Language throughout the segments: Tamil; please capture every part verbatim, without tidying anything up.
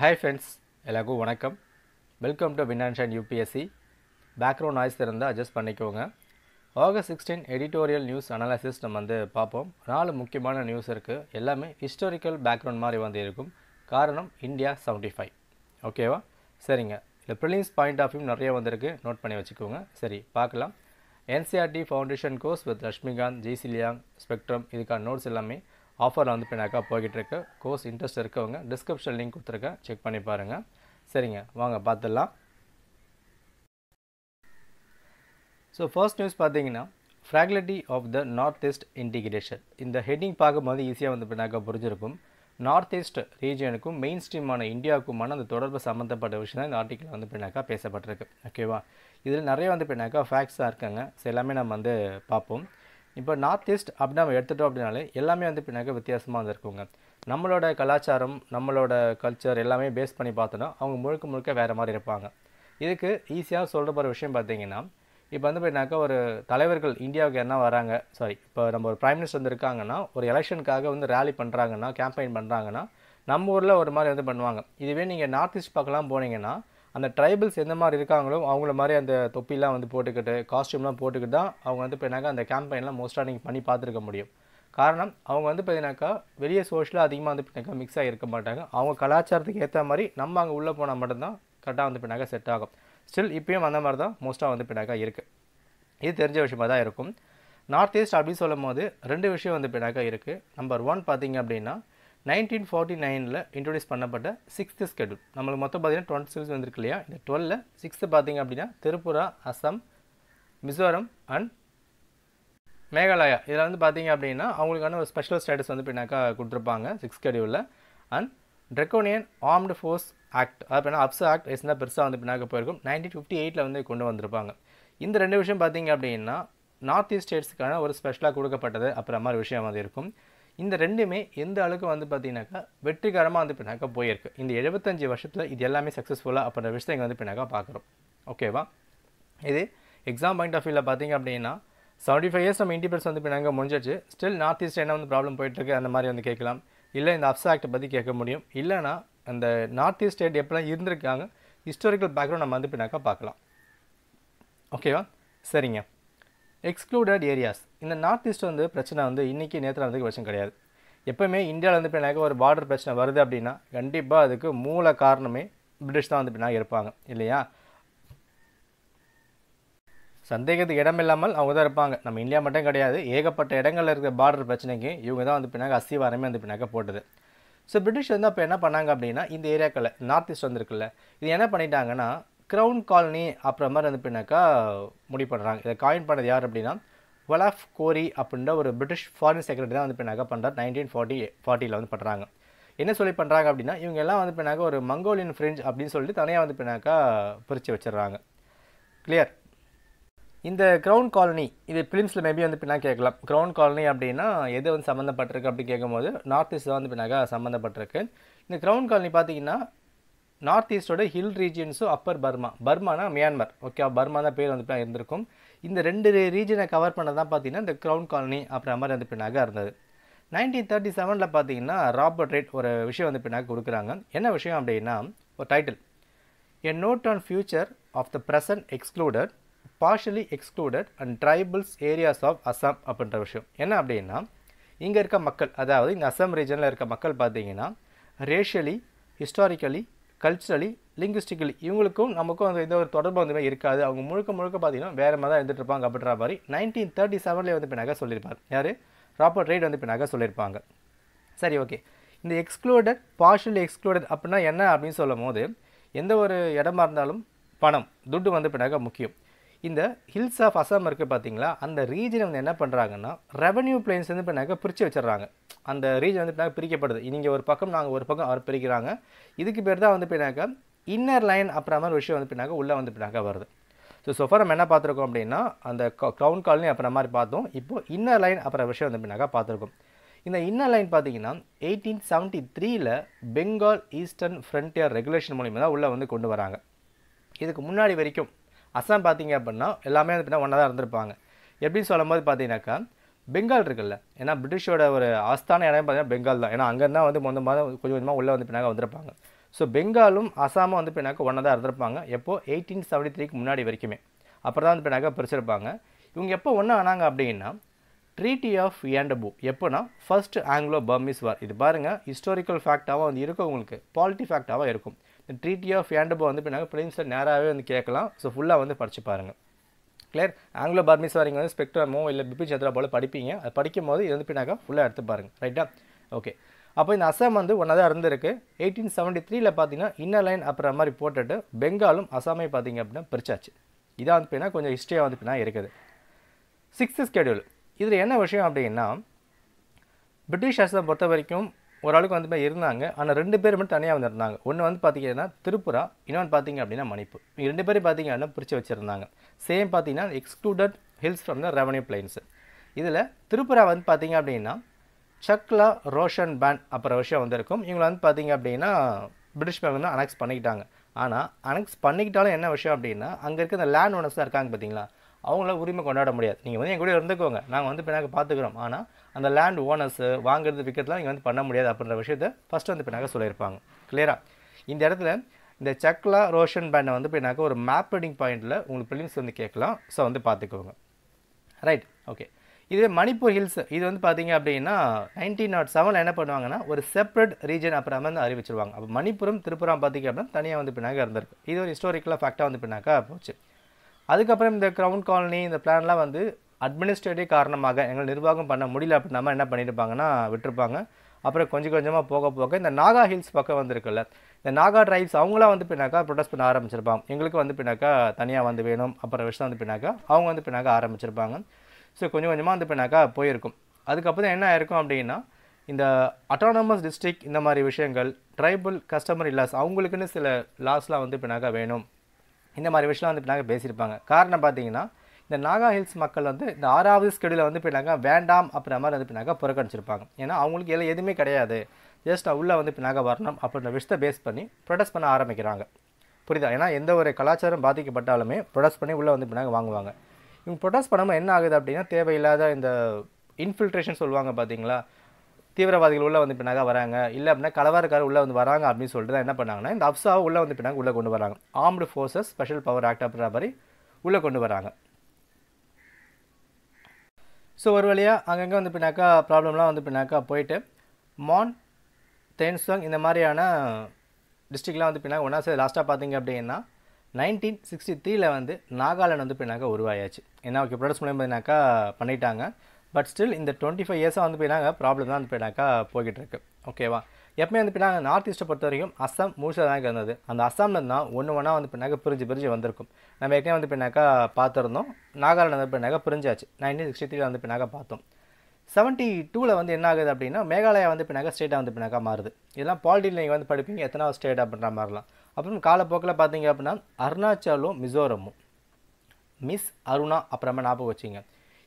Hi friends, எல்லாருக்கும் வணக்கம். Welcome to வினான்ஷ் and UPSC. Background noise இருந்தால் அட்ஜஸ்ட் பண்ணிக்கோங்க. August sixteen editorial news analysis நம்ம வந்து பார்ப்போம். நாலு முக்கியமான நியூஸ் இருக்குது. எல்லாமே ஹிஸ்டாரிக்கல் பேக்ரவுண்ட் மாதிரி வந்து இருக்கும். காரணம் இந்தியா செவன்ட்டி ஃபைவ். ஓகேவா? சரிங்க. இல்லை ப்ரிலிம்ஸ் பாயிண்ட் ஆஃப் வியூ நிறைய வந்திருக்கு, நோட் பண்ணி வச்சுக்கோங்க. சரி, பார்க்கலாம். என்சிஆர்டி ஃபவுண்டேஷன் கோர்ஸ் வித் ரஷ்மிகான், ஜேசி லியாங், ஸ்பெக்ட்ரம் இதுக்கான நோட்ஸ் எல்லாமே ஆஃபரில் வந்து பெனாக்கா போய்கிட்டுருக்கு. கோர்ஸ் இன்ட்ரெஸ்ட் இருக்கவங்க டிஸ்கிரிப்ஷன் லிங்க் கொடுத்துருக்கேன், செக் பண்ணி பாருங்கள். சரிங்க, வாங்க பார்த்துடலாம். ஸோ ஃபர்ஸ்ட் நியூஸ் பார்த்தீங்கன்னா fragility of the north east integration. இந்த ஹெட்டிங் பார்க்கும்போது ஈஸியாக வந்து பெனாக்கா புரிஞ்சிருக்கும். நார்த் ஈஸ்ட் ரீஜியனுக்கும் மெயின் ஸ்ட்ரீமான இந்தியாவுக்குமான அந்த தொடர்பு சம்மந்தப்பட்ட விஷயம் தான் இந்த ஆர்டிக்கில் வந்து பெனாக்கா பேசப்பட்டிருக்கு. ஓகேவா? இதில் நிறைய வந்து பெனாக்கா ஃபேக்ட்ஸாக இருக்காங்க. ஸோ எல்லாமே நம்ம வந்து பார்ப்போம். இப்போ நார்த் ஈஸ்ட் அப்படி நம்ம எடுத்துட்டோம் அப்படின்னாலே எல்லாமே வந்து பின்னாக்க வித்தியாசமாக வந்துருக்குங்க. நம்மளோட கலாச்சாரம், நம்மளோட கல்ச்சர் எல்லாமே பேஸ் பண்ணி பார்த்தோன்னா அவங்க முழுக்க முழுக்க வேறு மாதிரி இருப்பாங்க. இதுக்கு ஈஸியாக சொல்கிற போகிற விஷயம் பார்த்திங்கன்னா, இப்போ வந்து பின்னாக்கா ஒரு தலைவர்கள் இந்தியாவுக்கு என்ன வராங்க, சாரி இப்போ நம்ம ஒரு பிரைம் மினிஸ்டர் வந்து இருக்காங்கன்னா, ஒரு எலெக்ஷனுக்காக வந்து ரேலி பண்ணுறாங்கன்னா, கேம்பெயின் பண்ணுறாங்கன்னா நம்ம ஊரில் ஒரு மாதிரி வந்து பண்ணுவாங்க. இதுவே நீங்கள் நார்த் ஈஸ்ட் பக்கம்லாம் போனீங்கன்னா அந்த ட்ரைபிள்ஸ் எந்த மாதிரி இருக்காங்களோ அவங்கள மாதிரி அந்த தொப்பிலாம் வந்து போட்டுக்கிட்டு, காஸ்ட்யூம்லாம் போட்டுக்கிட்டு தான் அவங்க வந்து பார்த்தினாக்கா அந்த கேம்பெயின்லாம் மோஸ்ட்டாக நீங்கள் பண்ணி பார்த்துருக்க முடியும். காரணம் அவங்க வந்து பார்த்தினாக்கா வெளியே சோஷியலாக அதிகமாக வந்து பார்த்தினாக்கா மிக்ஸ் ஆகியிருக்க மாட்டாங்க. அவங்க கலாச்சாரத்துக்கு ஏற்ற மாதிரி நம்ம அங்கே உள்ளே போனால் மட்டும்தான் கரெக்டாக வந்து பார்த்தினாக்கா செட் ஆகும். ஸ்டில் இப்பயும் அந்த மாதிரி தான் மோஸ்ட்டாக வந்து பார்த்தினாக்கா இருக்குது. இது தெரிஞ்ச விஷயமாக தான் இருக்கும். நார்த் ஈஸ்ட் அப்படின்னு சொல்லும் போது ரெண்டு விஷயம் வந்து பார்த்தினாக்கா இருக்குது. நம்பர் ஒன் பார்த்திங்க அப்படின்னா நைன்டீன் ஃபார்ட்டி நைனில் இன்ட்ரடியூஸ் பண்ணப்பட்ட சிக்ஸ்த்து ஸ்கெடியூல். நம்மளுக்கு மொத்தம் பார்த்திங்கன்னா டுவெண்ட்டி சிக்ஸ் வந்துருக்கு இல்லையா? இந்த டுவெல்லில் சிக்ஸ்த்து பார்த்திங்க அப்படின்னா திரிபுரா, அஸ்ஸாம், மிசோரம் அண்ட் மேகாலயா இதில் வந்து பார்த்திங்க அப்படின்னா அவங்களுக்கான ஒரு ஸ்பெஷல் ஸ்டேட்டஸ் வந்து பின்னாக்கா கொடுத்துருப்பாங்க சிக்ஸ்த் ஸ்கெடியூலில். And draconian armed force act, அப்படின்னா அப்ஸ் ஆக்ட் ரீசெண்டாக பெருசாக வந்து பின்னாக்க போயிருக்கும். நைன்டீன் ஃபிஃப்டி எயிட்டில் வந்து கொண்டு வந்திருப்பாங்க. இந்த ரெண்டு விஷயம் பார்த்திங்க அப்படின்னா நார்த் ஈஸ்ட் ஸ்டேட்ஸுக்கான ஒரு ஸ்பெஷலாக கொடுக்கப்பட்டது அப்புறம் மாதிரி விஷயம் வந்து இருக்கும். இந்த ரெண்டுமே எந்த அளவுக்கு வந்து பார்த்திங்கனாக்கா வெற்றிகரமாக வந்து பின்னாக்கா போயிருக்கு. இந்த எழுபத்தஞ்சி வருஷத்தில் இது எல்லாமே சக்ஸஸ்ஃபுல்லாக அப்படின்ற விஷயத்தை இங்கே வந்து பின்னாக்கா பார்க்குறோம். ஓகேவா? இது எக்ஸாம் பாயிண்ட் ஆஃப் வியூவில் பார்த்திங்க அப்படின்னா செவன்ட்டி ஃபைவ் இயர்ஸ் நம்ம இண்டிபெண்டன்ஸ் வந்து பின்னாங்க முடிஞ்சிச்சு. ஸ்டில் நார்த் ஈஸ்ட் என்ன வந்து ப்ராப்ளம் போயிட்டுருக்கு அந்த மாதிரி வந்து கேட்கலாம். இல்லை இந்த அப்ஸ் ஆக்டை பற்றி கேட்க முடியும். இல்லைனா அந்த நார்த் ஈஸ்ட் ஸ்டேட் எப்படிலாம் இருந்திருக்காங்க ஹிஸ்டாரிக்கல் பேக்ரவுண்ட் நம்ம வந்து பின்னாக்கா பார்க்கலாம். ஓகேவா? சரிங்க. Excluded areas. இந்த நார்த் ஈஸ்ட் வந்து பிரச்சனை வந்து இன்றைக்கி நேற்று அதுக்கு விஷயம் கிடையாது. எப்போயுமே இந்தியாவில் வந்து பின்னாக்க ஒரு பார்டர் பிரச்சனை வருது அப்படின்னா கண்டிப்பாக அதுக்கு மூல காரணமே பிரிட்டிஷ் தான் வந்து பின்னாக இருப்பாங்க இல்லையா? சந்தேகத்துக்கு இடம் இல்லாமல் அவங்க தான் இருப்பாங்க. நம்ம இந்தியா மட்டும் கிடையாது, ஏகப்பட்ட இடங்களில் இருக்கிற பார்டர் பிரச்சனைக்கு இவங்க தான் வந்து பின்னாக்க அஸ்திவாரமே வந்து பின்னாக்க போட்டது. ஸோ பிரிட்டிஷ் வந்து அப்போ என்ன பண்ணாங்க அப்படின்னா இந்த ஏரியாக்களை நார்த் ஈஸ்ட் வந்துருக்குல்ல, இது என்ன பண்ணிட்டாங்கன்னா க்ரௌன் காலனி அப்புறம் மாதிரி வந்து பின்னாக்கா முடிவு பண்ணுறாங்க. இதை காயின் பண்ணது யார் அப்படின்னா வலாஃப் கோரி அப்படின்ற ஒரு பிரிட்டிஷ் ஃபாரின் செக்ரட்டரி தான் வந்து பின்னாக்கா பண்ணுறாரு. நைன்டீன் ஃபார்ட்டி ஃபார்ட்டியில் வந்து பண்ணுறாங்க. என்ன சொல்லி பண்ணுறாங்க அப்படின்னா இவங்க எல்லாம் வந்து பின்னாக்கா ஒரு மங்கோலியன் ஃப்ரெஞ்ச் அப்படின்னு சொல்லிட்டு தனியாக வந்து பின்னாக்கா பிரித்து வச்சிடுறாங்க. கிளியர்? இந்த க்ரௌன் காலனி இது ஃபிலிம்ஸில் மேபி வந்து பின்னாக கேட்கலாம். க்ரௌன் காலனி அப்படின்னா எது வந்து சம்மந்தப்பட்டிருக்கு அப்படின்னு கேட்கும்போது நார்த் ஈஸ்ட் தான் வந்து பின்னாக்கா சம்மந்தப்பட்டிருக்கு. இந்த க்ரௌன் காலனி பார்த்திங்கன்னா நார்த் ஈஸ்டோட ஹில் ரீஜியன்ஸும் அப்பர் பர்மா, பர்மானா மியான்மர், ஓகே பர்மா தான் பேர் வந்து பின்னாக இருந்திருக்கும். இந்த ரெண்டு ரீஜனை கவர் பண்ணது தான் பார்த்திங்கன்னா இந்த க்ரௌன் காலனி அப்புறம் மாதிரி வந்து பின்னாக இருந்தது. நைன்டீன் தேர்ட்டி செவனில் பார்த்திங்கன்னா ராபர்ட் ரைட் ஒரு விஷயம் வந்து பின்னாக கொடுக்குறாங்க. என்ன விஷயம் அப்படின்னா ஒரு title a note on future of the present excluded, partially excluded and tribals areas of Assam அப்படின்ற விஷயம். என்ன அப்படின்னா இங்கே இருக்க மக்கள், அதாவது இந்த அஸ்ஸாம் ரீஜனில் இருக்க மக்கள் பார்த்திங்கன்னா ரேஷியலி, ஹிஸ்டாரிக்கலி, கல்ச்சரலி, லிங்குவிஸ்டிக்கலி இவங்களுக்கும் நமக்கும் அந்த எந்த ஒரு தொடர்பு வந்து இருக்காது. அவங்க முழுக்க முழுக்க பார்த்திங்கன்னா வேறு மாதிரி தான் இருந்துட்டு இருப்பாங்க அப்படின்ற மாதிரி நைன்டீன் தேர்ட்டி செவன்லேயே வந்து பின்னாக சொல்லியிருப்பார். யார்? ராபர்ட் ரைட் வந்து பின்னாக சொல்லியிருப்பாங்க. சரி, ஓகே. இந்த எக்ஸ்க்ளூடட், பார்ஷியலி எக்ஸ்க்ளூடட் அப்படின்னா என்ன அப்படின்னு சொல்லும் போது எந்த ஒரு இடமா இருந்தாலும் பணம், துட்டு வந்து பின்னாக முக்கியம். இந்த ஹில்ஸ் ஆஃப் அஸ்ஸாம் இருக்குது பார்த்திங்களா, அந்த ரீஜனை வந்து என்ன பண்ணுறாங்கன்னா ரெவன்யூ பிளேன்ஸ் வந்து பின்னாக்க பிரித்து வச்சிடுறாங்க. அந்த ரீஜன் வந்து பின்னாக்க பிரிக்கப்படுது. நீங்கள் ஒரு பக்கம், நாங்கள் ஒரு பக்கம், அவர் பிரிக்கிறாங்க. இதுக்கு பேர் தான் வந்து பின்னாக்க இன்னர் லைன் அப்புறம் மாதிரி விஷயம் வந்து பின்னாக்க உள்ளே வந்து பின்னாக்க வருது. ஸோ சோஃபார் நம்ம என்ன பார்த்துருக்கோம் அப்படின்னா அந்த க்ரௌன் காலனி அப்புறம் மாதிரி பார்த்தோம். இப்போது இன்னர் லைன் அப்புறம் விஷயம் வந்து பின்னாக்க பார்த்துருக்கோம். இந்த இன்னர் லைன் பார்த்திங்கன்னா எயிட்டீன் செவன்ட்டி த்ரீயில் பெங்கால் ஈஸ்டர்ன் ஃப்ரண்டியர் ரெகுலேஷன் மூலிமா தான் உள்ளே வந்து கொண்டு வராங்க. இதுக்கு முன்னாடி வரைக்கும் அஸ்ஸாம் பார்த்திங்க அப்படின்னா எல்லாமே வந்து பின்னா ஒன்றா தான் இருந்திருப்பாங்க. எப்படின்னு சொல்லும் போது பார்த்திங்கனாக்கா பெங்கால் இருக்குல்ல, ஏன்னா பிரிட்டிஷோட ஒரு ஆஸ்தான இடம் பார்த்திங்கன்னா பெங்கால் தான். ஏன்னா அங்கே தான் வந்து மொந்த மாதம் கொஞ்சம் கொஞ்சமாக உள்ளே வந்து பின்னாக வந்திருப்பாங்க. So, Bengalum, Assam on the Penaka, one other Panga, Epo eighteen seventy three Munadi Verkime, Aparan Penaka Perser Panga, Yungapo one Ananga Abdina, Treaty of Yandabu, Yepona, first Anglo-Burmese war. This is historical fact on the Irko, polity fact our Irkum. The Treaty of Yandabu on the Penaka Prince and Nara and Kakala, so full on the Parchiparanga. Clear Anglo-Burmese war in Spectrum, Bipijadra Bola Padipinga, a particular mother in the Penaka, full at the Barang. Right up. Okay. Now, in Assam, one other eighteen seventy three, the inner line Aparama reported Bengalum, Assam, Perchach. This is the history of the Sixth schedule. This is the British Assam, and the Tripura, same excluded hills from the revenue plains. This is Tripura. Chakla Roshan Band Russia vandirukkum. Ivanga vandu pathinga appadina British people annex pannikittaanga. Ana annex pannikittala enna vishayam appadina anga irukka the land owners la irukanga pathingala. Avangala urimai kondada mudiyadhu. Neenga vandu engoda irundhukonga. Naanga vandu Penaka paathukurom. Ana and the land owners vaangiradhu vikkiradhu neenga vandu panna mudiyadhu appadra vishayatha first vandu Penaka solirpaanga. Clear-a? Indha edathila indha Chakla Roshan Band vandu Penaka oru map reading point la ungalku prelims vandu kekkalam. So vandu paathukonga. Right. Okay. This is Manipur Hills. This is nineteen oh seven என்ன பண்ணுவாங்கன்னா ஒரு செப்பரேட் ரீஜன் அப்புறமா வந்து அறிவிச்சிருவாங்க. அப்ப மணிப்புரம் திரிபுரா பாத்தீங்க அப்படினா தனியா வந்து பினாக இருந்திருக்கு. இது ஒரு ஹிஸ்டாரிக்கலா ஃபேக்டா வந்து பினாக போச்சு. அதுக்கு அப்புறம் இந்த கிரவுன் காலனி இந்த பிளான்லாம் வந்து அட்மினிஸ்ட்ரேட்டிவ் காரணமாக எங்க நிர்வாகம் பண்ண முடியல அப்படினா என்ன பண்ணிருப்பாங்கன்னா விட்டுருப்பாங்க. அப்புறம் கொஞ்சம் கொஞ்சமா போக போக இந்த நாகா ஹில்ஸ் பக்கம் வந்திருக்குல. இந்த நாகா டிரைப்ஸ் அவங்களா வந்து பினாக ப்ரொடெஸ்ட் பண்ண ஆரம்பிச்சிருப்பாங்க. எங்களுக்கு வந்து பினாக தனியா வந்து வேணும். அப்புறம் விஷயம் வந்து பினாக அவங்க வந்து பினாக ஆரம்பிச்சிருப்பாங்க. So, we will go to the Penaka. In the autonomous district, in the tribal customary laws, they will be the laws. They will be able to the Naga Hills, the sixth schedule, the Vandam, the Penaka, Purkan. They will be able to do just the Penaka base, protest. Protest. இவங்க ப்ரொடெஸ்ட் பண்ணாம என்ன ஆகுது அப்படினா தேவையில்லாத இந்த இன்ஃபில்ட்ரேஷன் சொல்வாங்க பாத்தீங்களா தீவிரவாதிகள் உள்ள வந்து பினாக வராங்க இல்ல அப்படினா கலவரக்காரர் உள்ள வந்து வராங்க அப்படி சொல்லிட்டு என்ன பண்ணாங்கன்னா இந்த அப்சாவை உள்ள வந்து பினாக உள்ள கொண்டு வராங்க Armed Forces Special Power Act அப்படிங்கற மாதிரி உள்ள கொண்டு வராங்க சோ ஒருவேளையா அங்கங்க வந்து பினாக ப்ராப்ளம்லாம் வந்து பினாக போயிடு மான் தேன்சங் இந்த மாதிரியான டிஸ்ட்ரிக்ட்லாம் வந்து பினாக ஒண்ணா சே லாஸ்டா பாத்தீங்க அப்படினா nineteen sixty three ல வந்து நாகாலாந்து வந்து பினாக உருவாயாச்சு. ஏன்னா ஓகே ப்ரொடெஸ்ட் பண்ணினாக்கா பண்ணிட்டாங்க. பட் ஸ்டில் இந்த twenty five இயர்ஸா வந்து பினாக ப்ராப்ளம் தான் பினாக போயிட்டு இருக்கு. ஓகேவா. எப்பமே வந்து பினாக நார்த் ஈஸ்ட் பொறுத்த வரைக்கும் அசாம் மூஷாதான் இருந்தது. அந்த அசாம்ல தான் ஒன்னு ஒண்ணா வந்து பினாக பிரிஞ்சு பிரிஞ்சு வந்திருக்கும். நம்ம ஏற்கனவே வந்து பினாக பாத்துறோம். நாகாலாந்து பினாக பிரிஞ்சாச்சு. nineteen sixty three ல வந்து பினாக பார்த்தோம். seventy two ல வந்து என்ன ஆகுது அப்படினா மேகாலயா வந்து பினாக ஸ்டேட்டா வந்து பினாக மாறுது. இதெல்லாம் பாலிடிக்ல நீங்க வந்து படிப்பீங்க எத்தனாவது ஸ்டேட் அப்படின்ற மாதிரிலாம். அப்புறம் காலப்போக்குல பாத்தீங்க அப்படினா அருணாச்சலும் மிசோரமும் மிஸ் அருணா அப்புறமா ஞாபகம் வச்சிங்க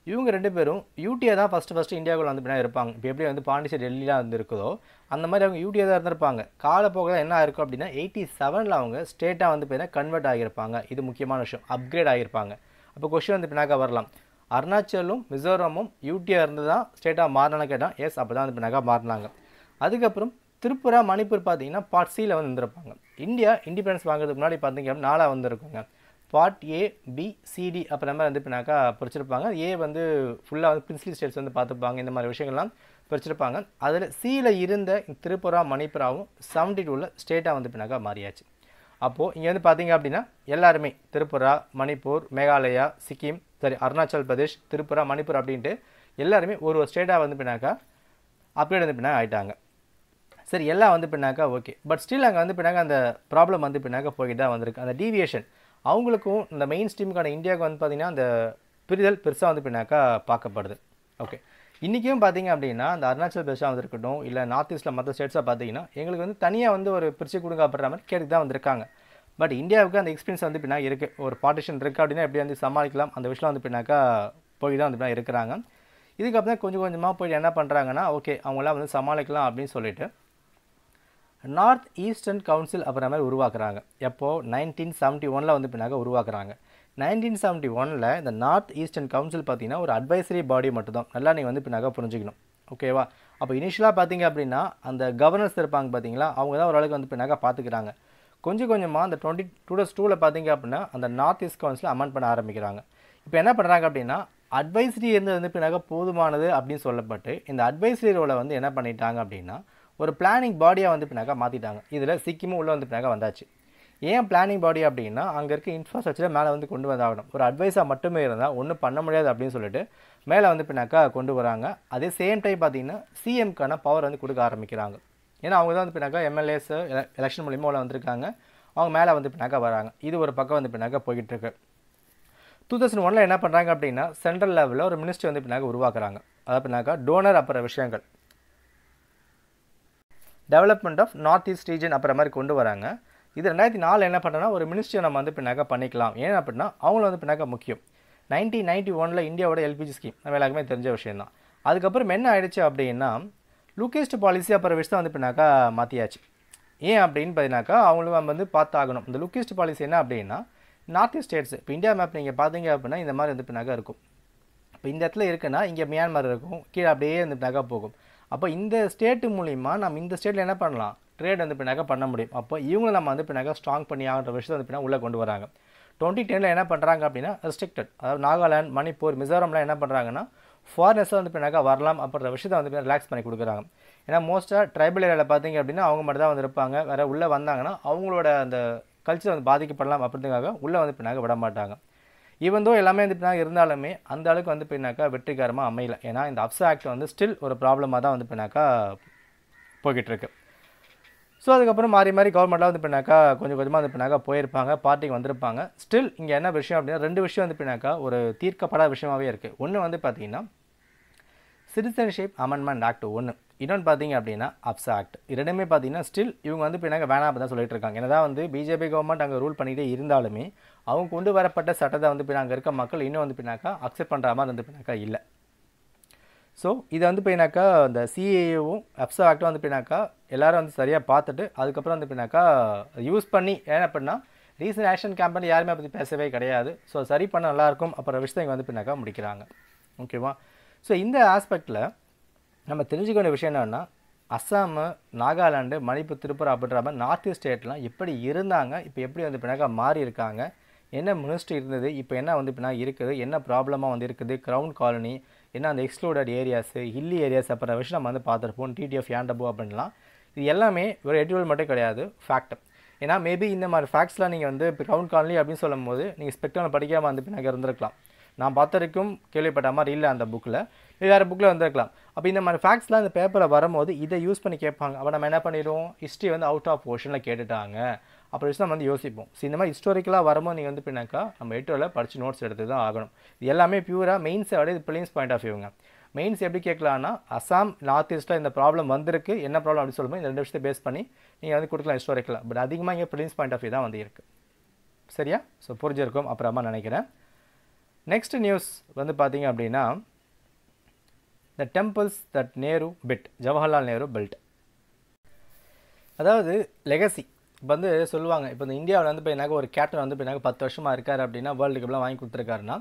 இவங்க ரெண்டு பேரும் யூடியா தான் ஃபர்ஸ்ட் ஃபர்ஸ்ட் இந்தியாக்குள்ள வந்து பினா இருப்பாங்க இப்போ எப்படி வந்து பாண்டிச்சேரி டெல்லில வந்து இருக்குதோ அந்த மாதிரி அவங்க யூடியா தான் இருந்திருப்பாங்க காலப்போக்குல என்ன ஆயிருக்கு அப்படினா eighty seven ல அவங்க ஸ்டேட்டா வந்து பினா கன்வர்ட் ஆகியிருப்பாங்க இது முக்கியமான விஷயம் அப்கிரேட் ஆகியிருப்பாங்க அப்ப क्वेश्चन வந்து பினாக வரலாம் அருணாச்சலும் மிசோரமும் யூடியா இருந்ததா ஸ்டேட்டா மாறனானே கேட்டா எஸ் அப்பதான் வந்து பினாக மாறனாங்க அதுக்கு அப்புறம் Tripura, Manipur, Part C eleven இருப்பாங்க. இந்தியா இண்டிபெண்டன்ஸ் வாங்குறதுக்கு முன்னாடி பாத்தீங்க அப்படினா நாலா வந்திருக்குங்க. Part A, B, C, D அப்ப நம்ம வந்து பினாக பிரிச்சிருப்பாங்க. A வந்து ஃபுல்லா வந்து பிரின்ஸ்லி ஸ்டேட்ஸ் வந்து பாத்துப்பாங்க. இந்த மாதிரி விஷயங்கள்லாம் பிரிச்சிருப்பாங்க. அதுல C ல இருந்த Tripura, Manipuraவும் seventy two ல ஸ்டேட்டா வந்து பினாக மாறியாச்சு. அப்போ இங்க வந்து பாத்தீங்க அப்படினா எல்லாரும் Tripura, Manipur, Meghalaya, Sikkim, sorry Arunachal Pradesh, Tripura, Manipur அப்படிட்டு எல்லாரும் ஒரு ஒரு ஸ்டேட்டா வந்து பினாக அப்கிரேட் வந்து பினாக ஆயிட்டாங்க. சரி எல்லாம் வந்து பினாக ஓகே பட் ஸ்டில் அங்க வந்து பினாக அந்த ப்ராப்ளம் வந்து பினாக போயிட்டே தான் வந்திருக்கு அந்த டீவியேஷன் அவங்களுக்கு இந்த மெயின் ஸ்ட்ரீம்கான இந்தியாக்கு வந்து பாத்தீங்கன்னா அந்த பிரிதல் பெருசா வந்து பினாக பார்க்கப்படுது ஓகே இன்னைக்கும் பாத்தீங்க அப்படினா அந்த அருணாச்சல பிரதேசா வந்திருக்கட்டும் இல்ல நார்த் ஈஸ்ட்ல மத்த ஸ்டேட்ஸா பாத்தீங்கன்னா எங்களுக்கு வந்து தனியா வந்து ஒரு பிரிச்சு கொடுங்க அப்படிற மாதிரி கேட்டு தான் வந்திருக்காங்க பட் இந்தியாவுக்கு அந்த எக்ஸ்பீரியன்ஸ் வந்து பினாக இருக்கு ஒரு பார்ட்டிஷன் இருக்கு அப்படினா எப்படி வந்து சமாளிக்கலாம் அந்த விஷயம் வந்து பினாக போய் தான் வந்து பினாக இருக்காங்க இதுக்கு அப்புறம் கொஞ்சம் கொஞ்சமா போய் என்ன பண்றாங்கன்னா ஓகே அவங்கள வந்து சமாளிக்கலாம் அப்படினு சொல்லிட்டு North Eastern Council அப்புறமா உருவாக்குறாங்க. எப்போ nineteen seventy one ல வந்து பினாக உருவாக்குறாங்க. nineteen seventy one ல இந்த North Eastern Council பாத்தீனா ஒரு அட்வைசரி பாடி மட்டும் தான். நல்லா நீங்க வந்து பினாக புரிஞ்சிக்கணும். ஓகேவா. அப்போ இனிஷியலாக பார்த்தீங்க அப்படின்னா அந்த கவர்னர்ஸ் இருப்பாங்க பார்த்தீங்களா, அவங்க தான் ஓரளவுக்கு வந்து பெண்ணாக பார்த்துக்கிறாங்க. கொஞ்சம் கொஞ்சமாக அந்த டுவெண்ட்டி டூ டஸ் டூவில் பார்த்தீங்க அப்படின்னா அந்த நார்த் ஈஸ்ட் கவுன்சில் அமெண்ட் பண்ண ஆரம்பிக்கிறாங்க. இப்போ என்ன பண்ணுறாங்க அப்படின்னா அட்வைசரி இருந்தது வந்து பின்னாக போதுமானது அப்படின்னு சொல்லப்பட்டு இந்த அட்வைசரி ரோலை வந்து என்ன பண்ணிட்டாங்க அப்படின்னா ஒரு பிளானிங் பாடியாக வந்து பின்னாக மாற்றிட்டாங்க. இதில் சிக்கிமும் உள்ளே வந்து பின்னாக வந்தாச்சு. ஏன் பிளானிங் பாடி அப்படின்னா அங்கே இருக்க இன்ஃப்ராஸ்ட்ரக்சரை மேலே வந்து கொண்டு வந்தாகணும். ஒரு அட்வைஸாக மட்டுமே இருந்தால் ஒன்றும் பண்ண முடியாது அப்படின்னு சொல்லிட்டு மேலே வந்து பின்னாக்கா கொண்டு வராங்க. அதே சேம் டைம் பார்த்திங்கன்னா சிஎம்க்கான பவர் வந்து கொடுக்க ஆரம்பிக்கிறாங்க. ஏன்னா அவங்க தான் வந்து பின்னாக்கா எம்எல்ஏஸ் எலெக்ஷன் மூலியமாக உள்ள வந்திருக்காங்க, அவங்க மேலே வந்து பின்னாக்கா வராங்க. இது ஒரு பக்கம் வந்து பின்னாக்கா போய்கிட்டுருக்கு. டூ தௌசண்ட் ஒனில் என்ன பண்ணுறாங்க அப்படின்னா சென்ட்ரல் லெவலில் ஒரு மினிஸ்ட்ரி வந்து பின்னாக்க உருவாக்குறாங்க. அதாவது பின்னாக்கா டோனர் அப்புற விஷயங்கள் development of north east region அப்புற மாதிரி கொண்டு வராங்க. இது ரெண்டாயிரத்தி நாலு என்ன பண்ணுறோன்னா ஒரு மினிஸ்ட்ரியை நம்ம வந்து பின்னாக்க பண்ணிக்கலாம். ஏன் அப்படின்னா அவங்கள வந்து பின்னாக்க முக்கியம். நைன்டீன் நைன்டி ஒனில் இந்தியாவோட எல்பிஜி ஸ்கீம் நம்ம எல்லாருக்குமே தெரிஞ்ச விஷயம் தான். அதுக்கப்புறம் என்ன ஆயிடுச்சு அப்படின்னா லூக்கேஸ்ட் பாலிசி அப்புறம் விஷயம் வந்து பின்னாக்கா மாற்றியாச்சு. ஏன் அப்படின்னு பார்த்தீங்கன்னாக்கா அவங்களும் வந்து பார்த்தாகணும். இந்த லூக்கேஸ்ட் பாலிசி என்ன அப்படின்னா நார்த் ஈஸ்ட் ஸ்டேட்ஸ் இப்போ இந்தியா மேப் நீங்கள் பார்த்தீங்க அப்படின்னா இந்த மாதிரி வந்து பின்னாக இருக்கும். இப்போ இந்த இடத்துல இருக்குன்னா இங்கே மியான்மர் இருக்கும், கீழே அப்படியே வந்து பின்னாக போகும். அப்போ இந்த ஸ்டேட்டு மூலிமா நம்ம இந்த ஸ்டேட்டில் என்ன பண்ணலாம், ட்ரேட் வந்து பின்னாக பண்ண முடியும். அப்போ இவங்களை நம்ம வந்து பின்னாக ஸ்ட்ராங் பண்ணி ஆகிற விஷயத்தை வந்து பின்னா உள்ளே கொண்டு வராங்க. டுவெண்ட்டி டெனில் என்ன பண்ணுறாங்க அப்படின்னா ரெஸ்ட்ரிக்டட், அதாவது நாகாலாந்து, மணிப்பூர், மிசோரம்லாம் என்ன பண்ணுறாங்கன்னா ஃபாரினர்ஸாக வந்து பின்னாக வரலாம் அப்படின்ற விஷயத்தை வந்து ரிலாக்ஸ் பண்ணி கொடுக்குறாங்க. ஏன்னா மோஸ்ட்டாக ட்ரைபல் ஏரியாவில் பார்த்தீங்க அப்படின்னா அவங்க மட்டும் தான் வந்து இருப்பாங்க. வேறு உள்ளே வந்தாங்கன்னா அவங்களோட அந்த கல்ச்சர் வந்து பாதிக்கப்படலாம் அப்படின்றதுக்காக உள்ளே வந்து பின்னாக்க விட மாட்டாங்க. ஈவந்தோ எல்லாமே வந்து பின்னாக இருந்தாலுமே அந்த அளவுக்கு வந்து பின்னாக்கா வெற்றிகரமாக அமையல. ஏன்னா இந்த அப்சா ஆக்ட் வந்து ஸ்டில் ஒரு ப்ராப்ளமாக தான் வந்து பின்னாக்கா போய்கிட்டுருக்கு. ஸோ அதுக்கப்புறம் மாறி மாறி கவர்மெண்ட்லாம் வந்து பின்னாக்கா கொஞ்சம் கொஞ்சமாக வந்து பின்னாக்கா போயிருப்பாங்க, பார்ட்டிக்கு வந்திருப்பாங்க. ஸ்டில் இங்கே என்ன விஷயம் அப்படின்னா ரெண்டு விஷயம் வந்து பின்னாக்கா ஒரு தீர்க்கப்படாத விஷயமாகவே இருக்குது. ஒன்று வந்து பார்த்திங்கன்னா சிட்டிசன்ஷிப் அமெண்ட்மெண்ட் ஆக்ட் ஒன்று, இன்னொன்று பார்த்தீங்க அப்படின்னா அப்சா ஆக்ட். இரண்டுமே பார்த்தீங்கன்னா ஸ்டில் இவங்க வந்து பின்னாங்க வேணாம் அப்படி தான் சொல்லிட்டு இருக்காங்க. ஏன்னா தான் வந்து பிஜேபி கவர்மெண்ட் அங்கே ரூல் பண்ணிகிட்டே இருந்தாலுமே அவங்க கொண்டு வரப்பட்ட சட்டத்தை வந்து பின்னாங்க இருக்க மக்கள் இன்னும் வந்து பின்னாக்கா அக்செப்ட் பண்ணுற மாதிரி வந்து பின்னாக்கா இல்லை. ஸோ இதை வந்து பின்னாக்கா இந்த சிஏவும் அப்சா ஆக்டும் வந்து பின்னாக்கா எல்லோரும் வந்து சரியாக பார்த்துட்டு அதுக்கப்புறம் வந்து பின்னாக்கா யூஸ் பண்ணி ஏன் அப்படின்னா ரீசன்ட் ஆக்ஷன் கேம்பெயின் யாருமே பற்றி பேசவே கிடையாது. ஸோ சரி பண்ண நல்லாயிருக்கும் அப்புறம் விஷயத்தை இங்கே வந்து பின்னாக்கா முடிக்கிறாங்க. ஓகேவா. ஸோ இந்த ஆஸ்பெக்டில் நம்ம தெரிஞ்சுக்க வேண்டிய விஷயம் என்னென்னா அஸ்ஸாமு, நாகாலாண்டு, மணிப்பூர், திரிபுரா அப்படின்ற மாதிரி நார்த் ஈஸ்ட் ஸ்டேட்லாம் எப்படி இருந்தாங்க, இப்போ எப்படி வந்து பின்னாக்கா மாறி இருக்காங்க, என்ன மினிஸ்ட்ரி இருந்தது, இப்போ என்ன வந்து பின்னாக இருக்குது, என்ன ப்ராப்ளமாக வந்து இருக்குது, க்ரௌன் காலனி, என்ன அந்த எக்ஸ்க்ளூடட் ஏரியாஸு, ஹில்லி ஏரியாஸ் அப்படின்ற விஷயம் நம்ம வந்து பார்த்துருப்போம். டிடி ஆஃப் யாண்டபு அப்படின்லாம் இது எல்லாமே ஒரு எடியூல் மட்டும் கிடையாது, ஃபேக்ட். ஏன்னா மேபி இந்த மாதிரி ஃபேக்ட்ஸ்லாம் நீங்கள் வந்து இப்போ க்ரௌன் காலனி அப்படின்னு சொல்லும் போது நீங்கள் ஸ்பெக்ட்ரமில் படிக்காமல் வந்து பின்னாக இருந்திருக்கலாம். நான் பார்த்த வரைக்கும் கேள்விப்பட்ட மாதிரி இல்லை அந்த புக்கில், இது வேறு புக்கில் வந்துருக்கலாம். அப்போ இந்த மாதிரி ஃபேக்ட்ஸ்லாம் அந்த பேப்பரை வரும்போது இதை யூஸ் பண்ணி கேட்பாங்க. அப்போ நம்ம என்ன பண்ணிடுவோம், ஹிஸ்ட்ரி வந்து அவுட் ஆஃப் போர்ஷனில் கேட்டுட்டாங்க அப்படி நம்ம வந்து யோசிப்போம். ஸோ இந்த மாதிரி ஹிஸ்டாரிக்கலாக வரும்போது நீங்கள் வந்து பின்னாக்கா நம்ம எட்டோவில் படித்து நோட்ஸ் எடுத்து தான் ஆகணும். இது எல்லாமே பியூராக மெயின்ஸை விட இது பிளேன்ஸ் பாயிண்ட் ஆஃப் வியூங்க. மெயின்ஸ் எப்படி கேட்கலான்னா அசாம் நார்த் ஈஸ்ட்டில் இந்த ப்ராப்ளம் வந்திருக்கு, என்ன ப்ராப்ளம் அப்படின்னு சொல்லும்போது இந்த ரெண்டு விஷயத்தை பேஸ் பண்ணி நீங்கள் வந்து கொடுக்கலாம் ஹிஸ்டாரிக்கலாக. பட் அதிகமாக இங்கே பிளேன்ஸ் பாயிண்ட் ஆஃப் வியூ தான் வந்து இருக்குது. சரியா. ஸோ புரிஞ்சிருக்கும் அப்புறமா நினைக்கிறேன். நெக்ஸ்ட் நியூஸ் வந்து பார்த்திங்க அப்படின்னா the temples that Nehru built, Jawaharlal Nehru built. அதாவது லெகசி இப்போ வந்து சொல்லுவாங்க. இப்போ இந்த இந்தியாவில் வந்து பின்னாக்க ஒரு கேப்டன் வந்து பின்னாக்க பத்து வருஷமாக இருக்கார் அப்படின்னா வேர்ல்டு கப்லாம் வாங்கி கொடுத்துருக்காருன்னா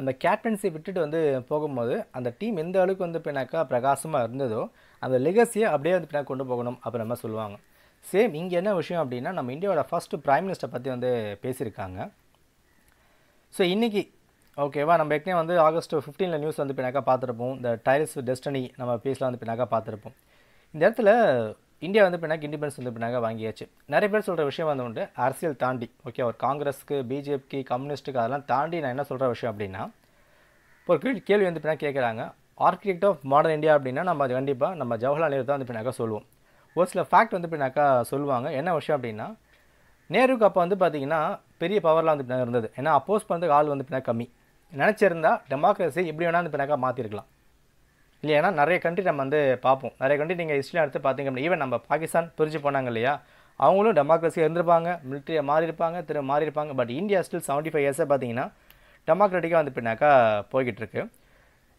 அந்த கேப்டன்சி விட்டுட்டு வந்து போகும்போது அந்த டீம் எந்த அளவுக்கு வந்து பின்னாக்கா பிரகாசமாக இருந்ததோ அந்த லெகசியை அப்படியே வந்து பின்னாக்க கொண்டு போகணும் அப்புறமா சொல்லுவாங்க. சேம் இங்கே என்ன விஷயம் அப்படின்னா நம்ம இந்தியாவோட ஃபஸ்ட்டு பிரைம் மினிஸ்டர் பற்றி வந்து பேசியிருக்காங்க. ஸோ இன்றைக்கி ஓகேவா, நம்ம ஏற்கனவே வந்து ஆகஸ்ட் ஃபிஃப்டீனில் நியூஸ் வந்து பின்னாக்கா பார்த்துருப்போம். இந்த டைல்ஸ் டெஸ்டனி நம்ம பேசலாம் வந்து பின்னாக்கா பார்த்துருப்போம். இந்த இடத்துல இந்தியா வந்து பின்னாக்க இண்டிபெண்டன்ஸ் வந்து பின்னாக்கா வாங்கியாச்சு. நிறைய பேர் சொல்கிற விஷயம் வந்து உண்டு அரசியல் தாண்டி, ஓகே ஒரு காங்கிரஸுக்கு, பிஜேபிக்கு, கம்யூனிஸ்ட்டுக்கு அதெல்லாம் தாண்டி நான் என்ன சொல்கிற விஷயம் அப்படின்னா இப்போ ஒரு கேள்வி வந்து பின்னாக்க கேட்குறாங்க, ஆர்கிடெக்ட் ஆஃப் மாடர்ன் இந்தியா அப்படின்னா நம்ம அது கண்டிப்பாக நம்ம ஜவஹர்லால் நேரு தான் வந்து பின்னாக்கா சொல்லுவோம். ஒரு சில ஃபேக்ட் வந்து பின்னாக்கா சொல்லுவாங்க. என்ன விஷயம் அப்படின்னா நேருக்கு அப்போ வந்து பார்த்திங்கன்னா பெரிய பவர்லாம் வந்து பின்னாக இருந்தது. ஏன்னா அப்போஸ் பண்ணுறதுக்கு ஆள் வந்து பின்னாக கம்மி. நினச்சிருந்தால் டெமோக்ரஸி எப்படி வேணால் வந்து பின்னாக்கா மாற்றிருக்கலாம் இல்லையா. நிறைய கண்ட்ரி நம்ம வந்து பார்ப்போம். நிறைய கண்ட்ரி நீங்கள் ஹிஸ்ட்ரியில் எடுத்து பார்த்திங்க அப்படின்னா ஈவன் நம்ம பாகிஸ்தான் பிரிஞ்சு போனாங்க இல்லையா, அவங்களும் டெமோக்ரஸியாக இருந்திருப்பாங்க, மிலிட்ரியாக மாறி இருப்பாங்க, திரும்ப மாறி இருப்பாங்க. But India still seventy five இயர்ஸாக பார்த்திங்கன்னா டெமோக்ராட்டிக்காக வந்து பின்னாக்கா போய்கிட்டுருக்கு.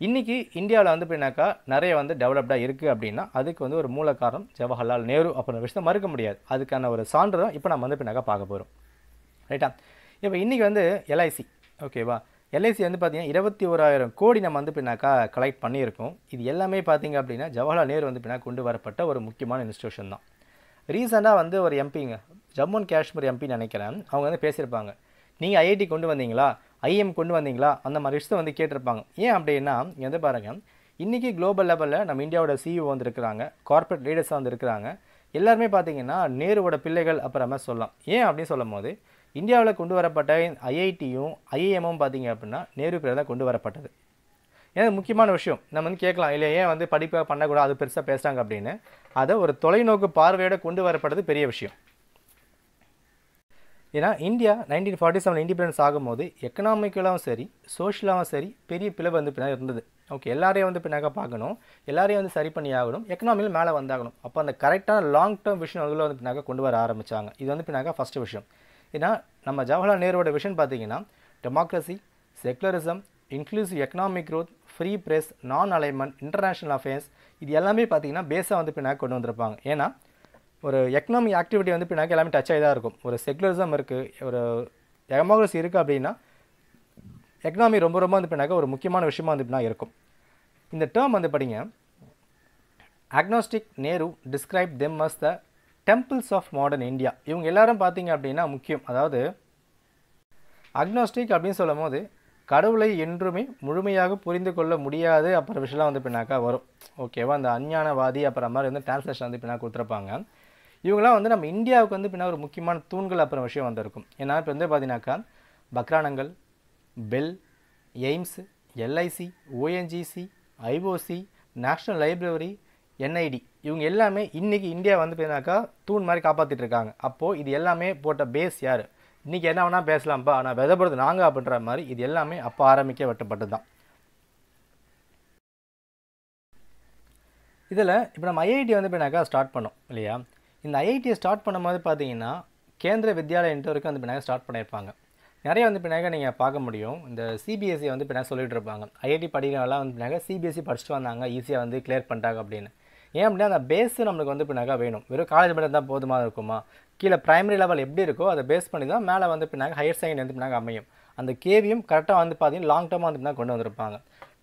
இன்றைக்கி இந்தியாவில் வந்து பின்னாக்கா நிறைய வந்து டெவலப்டாக இருக்குது அப்படின்னா அதுக்கு வந்து ஒரு மூல காரணம் ஜவஹர்லால் நேரு அப்படின்ற விஷயத்தை மறுக்க முடியாது. அதுக்கான ஒரு சான்று தான் இப்போ நம்ம வந்து பின்னாக்கா பார்க்க போகிறோம். ரைட்டா. இப்போ இன்றைக்கி வந்து எல்ஐசி ஓகேவா, L I C வந்து பாத்தீங்கன்னா இருபத்தி ஓராயிரம் கோடி நம்ம வந்து Penaka கலெக்ட் பண்ணியிருக்கோம். இது எல்லாமே பாத்தீங்க அப்படினா ஜவஹர்லால் நேரு வந்து Penaka கொண்டு வரப்பட்ட ஒரு முக்கியமான இன்ஸ்டிடியூஷன் தான். ரீசனா வந்து ஒரு எம் பிங்க Jammu and Kashmir M P நினைக்கிறேன் அவங்க வந்து பேசிருப்பாங்க. நீங்க ஐ ஐ டி கொண்டு வந்தீங்களா? ஐ எம் கொண்டு வந்தீங்களா? அந்த மாதிரி விஷயம் வந்து கேட்டிருப்பாங்க. ஏன் அப்படினா இங்க வந்து பாருங்க இன்னைக்கு குளோபல் லெவல்ல நம்ம இந்தியாவோட சி இ ஓ வந்து இருக்காங்க, கார்ப்பரேட் லீடர்ஸ் வந்து இருக்காங்க. எல்லாரும் பாத்தீங்கன்னா நேருவோட பிள்ளைகள் அப்புறமா சொல்லலாம். ஏன் அப்படி சொல்லும்போது இந்தியாவில் கொண்டு வரப்பட்ட ஐ ஐ டி யும் ஐ ஐ எம் ம் பாத்தீங்க அப்படினா நேரு பேர்ல கொண்டு வரப்பட்டது. இது முக்கியமான விஷயம். நம்ம வந்து கேட்கலாம் இல்ல ஏன் வந்து படிப்பு பண்ண கூட அது பெருசா பேசுறாங்க அப்படினு. அத ஒரு தொலைநோக்கு பார்வையோட கொண்டு வரப்பட்டது பெரிய விஷயம். ஏனா India nineteen forty seven independence ஆகும்போது எகனாமிக்கலாவும் சரி, சோஷியலாவும் சரி பெரிய பிளவு வந்து பின்னாடி இருந்தது. ஓகே எல்லாரையும் வந்து பின்னாக பார்க்கணும், எல்லாரையும் வந்து சரி பண்ணி ஆகணும், எகனாமில மேலே வந்தாகணும். அப்போ அந்த கரெக்டான லாங் டேர்ம் விஷன் அதுல வந்து பின்னாக கொண்டு வர ஆரம்பிச்சாங்க. இது வந்து பின்னாக ஃபர்ஸ்ட் விஷயம். ஏனா நம்ம ஜவஹர்லால் நேருவோட விஷன் பாத்தீங்கன்னா democracy, secularism, inclusive economic growth, free press, non alignment, international affairs இது எல்லாமே பாத்தீங்கன்னா பேஸா வந்து பின்னாக கொண்டு வந்திருப்பாங்க. ஏனா ஒரு எகனாமிக் ஆக்டிவிட்டி வந்து பின்னாக எல்லாமே டச் ஆயிதா இருக்கும். ஒரு செகுலரிசம் இருக்கு, ஒரு டெமோக்ரசி இருக்கு அப்படினா எகனாமி ரொம்ப ரொம்ப வந்து பின்னாக ஒரு முக்கியமான விஷயமா வந்து பின்னாக இருக்கும். இந்த டேர்ம் வந்து படிங்க agnostic Nehru describe them as the Temples of Modern India. இவங்க எல்லாரும் பாத்தீங்க அப்படினா முக்கியம். அதாவது agnostic அப்படினு சொல்லும்போது கடவுளை என்றுமே முழுமையாக புரிந்துகொள்ள முடியாது அப்பற விஷயம் வந்து Penaka வரும். ஓகேவா அந்த அஞ்ஞானவாதி அப்பற மாதிரி வந்து டிரான்ஸ்லேஷன் வந்து Penaka கொடுத்திருப்பாங்க. இவங்கலாம் வந்து நம்ம இந்தியாவுக்கு வந்து Penaka ஒரு முக்கியமான தூண்கள் அப்பற விஷயம் வந்திருக்கும். ஏனா இப்ப வந்து பாத்தீங்கனா பக்ரானங்கள், BHEL, AIIMS, L I C, O N G C, I O C, national library, N I T இவங்க எல்லாமே இன்னைக்கு இந்தியா வந்து Penaka தூண் மாதிரி காப்பாத்திட்டு இருக்காங்க. அப்போ இது எல்லாமே போட்ட பேஸ் யாரு? இன்னைக்கு என்ன வேணா பேசலாம்பா ஆனா விதப்படுறது நாங்க அப்படின்ற மாதிரி இது எல்லாமே அப்ப ஆரம்பிக்க வெட்டப்பட்டதுதான். இதில் இப்போ நம்ம ஐ ஐ டி வந்து Penaka ஸ்டார்ட் பண்ணோம் இல்லையா? இந்த ஐ ஐ டி ஸ்டார்ட் பண்ணும்போது பார்த்தீங்கன்னா கேந்திர வித்யாலய இன்டர்வியூக்கு வந்து Penaka ஸ்டார்ட் பண்ணியிருப்பாங்க. நிறைய வந்து Penaka நீங்கள் பார்க்க முடியும். இந்த சி பி எஸ் சி வந்து Penaka சொல்லிட்டு இருப்பாங்க ஐ ஐ டி படிக்கிறவங்களாம் வந்து Penaka C B S C படிச்சுட்டு வந்தாங்க ஈஸியாக வந்து கிளியர் பண்ணிட்டாங்க அப்படின்னு. ஏன் அப்படின்னா அந்த பேஸ் நம்மளுக்கு வந்து Penaka வேணும். வெறும் காலேஜ் மட்டும் தான் போதுமா இருக்குமா? கீழே பிரைமரி லெவல் எப்படி இருக்கோ அதை பேஸ் பண்ணி தான் மேலே வந்து Penaka ஹையர் செகண்டரி வந்து Penaka அமையும். அந்த கேவியும் கரெக்டாக வந்து பார்த்தீங்கன்னா லாங் டேர்மாக வந்து Penaka கொண்டு வந்திருப்பாங்க.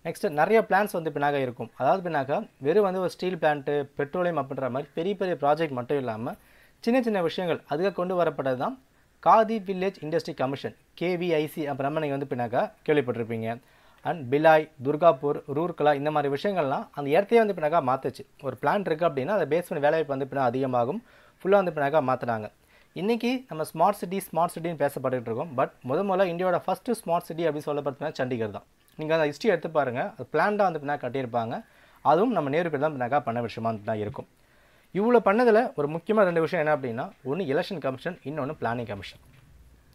நெக்ஸ்ட் நிறைய பிளான்ஸ் வந்து Penaka இருக்கும். அதாவது Penaka வெறும் வந்து ஒரு ஸ்டீல் பிளான்ட்டு, பெட்ரோலியம் அப்படின்ற மாதிரி பெரிய பெரிய ப்ராஜெக்ட் மட்டும் இல்லாமல் சின்ன சின்ன விஷயங்கள் அதுக்காக கொண்டு வரப்பட்டது தான் Khadi village industry commission K V I C அப்புறமா நீங்கள் வந்து Penaka கேள்விப்பட்டிருப்பீங்க. அண்ட் பிலாய், துர்காப்பூர், ரூர்கலா இந்த மாதிரி விஷயங்கள்லாம் அந்த இடத்தையே வந்து Penaka மாற்றுச்சு. ஒரு பிளான்ட் இருக்குது அப்படின்னா அதை பேஸ் பண்ணி வேலைவாய்ப்பு வந்து Penaka அதிகமாகும். ஃபுல்லாக வந்து Penaka மாற்றினாங்க. இன்றைக்கி நம்ம ஸ்மார்ட் சிட்டி ஸ்மார்ட் சிட்டின்னு பேசப்பட்டுட்டு இருக்கோம். பட் முத முதல்ல இந்தியாவோட ஃபஸ்ட்டு ஸ்மார்ட் சிட்டி அப்படின்னு சொல்லப்படுதுன்னா சண்டிகர் தான். நீங்கள் அந்த ஹிஸ்ட்ரி எடுத்து பாருங்கள். அது பிளான்டாக வந்து Penaka கட்டியிருப்பாங்க. அதுவும் நம்ம நேரு பேர் தான் Penaka பண்ண விஷயமா வந்து தான் இருக்கும். இவ்வளோ பண்ணதில் ஒரு முக்கியமாக ரெண்டு விஷயம் என்ன அப்படின்னா ஒன்று எலெக்ஷன் கமிஷன், இன்னொன்று பிளானிங் கமிஷன்.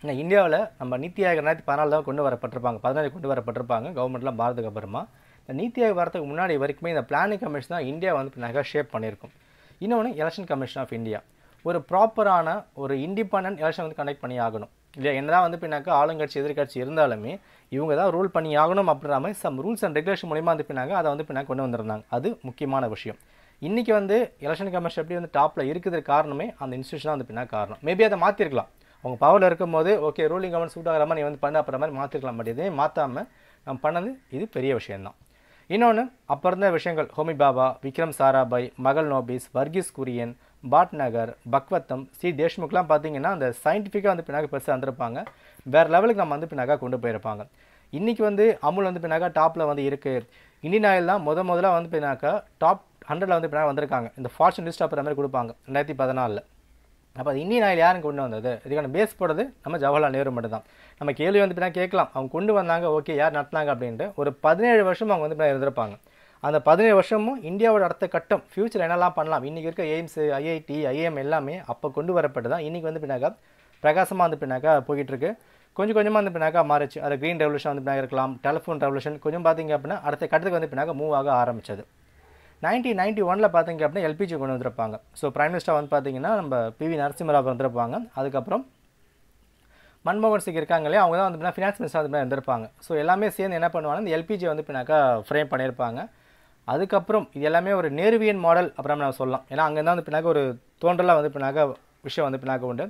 ஏன்னா இந்தியாவில் நம்ம நீத்தி ஆயோக் ரெண்டாயிரத்தி பதினாலு தான் கொண்டு வரப்பட்டிருப்பாங்க, பதினாலு கொண்டு வரப்பட்டிருப்பாங்க கவர்மெண்ட்லாம் பாரதுக்கு அப்புறமா. இந்த நீத்தி ஆயோக் வரத்துக்கு முன்னாடி வரைக்குமே இந்த பிளானிங் கமிஷன் தான் இந்தியா வந்து Penaka ஷேப் பண்ணியிருக்கும். இன்னொன்று எலெக்ஷன் கமிஷன் ஆஃப் இந்தியா. ஒரு ப்ராப்பரான ஒரு இண்டிபெண்டன்ட் எலெக்ஷன் வந்து கண்டக்ட் பண்ணி ஆகணும் இல்லையா? என்னதான் வந்து Penaka ஆளுங்கட்சி எதிர்கட்சி இருந்தாலுமே இவங்க தான் ரூல் பண்ணி ஆகணும் அப்படின்ற மாதிரி சம் ரூல்ஸ் அண்ட் ரெகுலேஷன் மூலியமாக வந்து Penaka அதை வந்து Penaka கொண்டு வந்திருந்தாங்க. அது முக்கியமான விஷயம். இன்றைக்கி வந்து எலெக்ஷன் கமிஷன் எப்படி வந்து டாப்பில் இருக்குது காரணமே அந்த இன்ஸ்டியூஷன் தான் வந்து Penaka காரணம். மேபி அதை மாற்றிருக்கலாம் அவங்க பவரில் இருக்கும்போது. ஓகே ரூலிங் கவர்மெண்ட் சூட் ஆகிற மாதிரி நீ வந்து பண்ண அப்புறம் மாதிரி மாற்றிருக்கலாம். பட் இதே மாற்றாமல் நம்ம பண்ணது இது பெரிய விஷயந்தான். இன்னொன்று அப்போ இருந்த விஷயங்கள் ஹோமி பாபா, விக்ரம் சாராபாய், மகள் நோபீஸ், வர்கீஸ் குரியன், பாட் நகர், பக்வத்தம், சி தேஷ்முக்லாம் பார்த்தீங்கன்னா அந்த சயின்டிஃபிக்காக வந்து Penaka பெருசாக வந்திருப்பாங்க. வேறு லெவலுக்கு நம்ம வந்து Penaka கொண்டு போயிருப்பாங்க. இன்றைக்கி வந்து அமுல் வந்து Penaka டாப்பில் வந்து இருக்குது. இண்டியன் ஆயில் தான் முத முதல்ல வந்து Penaka டாப் ஹண்ட்ரட்ல வந்து Penaka வந்திருக்காங்க. இந்த ஃபார்ச்சூன் லிஸ்ட் அப்புறம் மாதிரி கொடுப்பாங்க ரெண்டாயிரத்தி பதினாலில். அப்போ அது இந்தியன் ஆயில் யாரும் கொண்டு வந்தது? இதுக்கான பேஸ் போடுறது நம்ம ஜவஹர்லால் நேரு மட்டும் தான். நம்ம கேள்வி வந்து Penaka கேட்கலாம் அவங்க கொண்டு வந்தாங்க ஓகே யார் நடத்தினாங்க அப்படின்ட்டு. ஒரு பதினேழு வருஷம் அவங்க வந்து Penaka இருந்திருப்பாங்க. அந்த பதினேழு வருஷமும் இந்தியாவோட அடுத்த கட்டம் ஃபியூச்சர் என்னெல்லாம் பண்ணலாம் இன்றைக்கி இருக்க AIIMS, I I T, I M எல்லாமே அப்போ கொண்டு வரப்பட்டு தான் இன்றைக்கி வந்து Penaka பிரகாசமாக வந்து Penaka போய்கிட்டு இருக்கு. கொஞ்சம் கொஞ்சமாக வந்து Penaka மாறிச்சு. அது க்ரீன் ரெவல்யூஷன் வந்து Penaka இருக்கலாம், டெலிஃபோன் ரெவல்யூஷன் கொஞ்சம் பார்த்திங்க அப்படின்னா அடுத்த கட்டத்துக்கு வந்து Penaka மூவ் ஆக ஆரம்பிச்சது. நைன்டீன் நைன்டி ஒனில் பார்த்தீங்க அப்படின்னா எல் பி ஜி கொண்டு வந்திருப்பாங்க. ஸோ பிரைம் மினிஸ்டர் வந்து பார்த்தீங்கன்னா நம்ம பி வி நரசிம்மராவ் வந்திருப்பாங்க. அதுக்கப்புறம் மன்மோகன் சிங் இருக்காங்க இல்லையா, அவங்க தான் வந்து பார்த்தீங்கன்னா ஃபினான்ஸ் மினிஸ்டர் வந்து இருந்திருப்பாங்க. ஸோ எல்லாமே சேர்ந்து என்ன பண்ணுவாங்க இந்த எல் பி ஜி வந்து Penaka ஃப்ரேம் பண்ணியிருப்பாங்க. அதுக்கப்புறம் இது எல்லாமே ஒரு நேருவியன் மாடல் அப்புறம் நம்ம சொல்லலாம். ஏன்னா அங்கே தான் வந்து Penaka ஒரு தோன்றலாக வந்து Penaka விஷயம் வந்து Penaka உண்டு.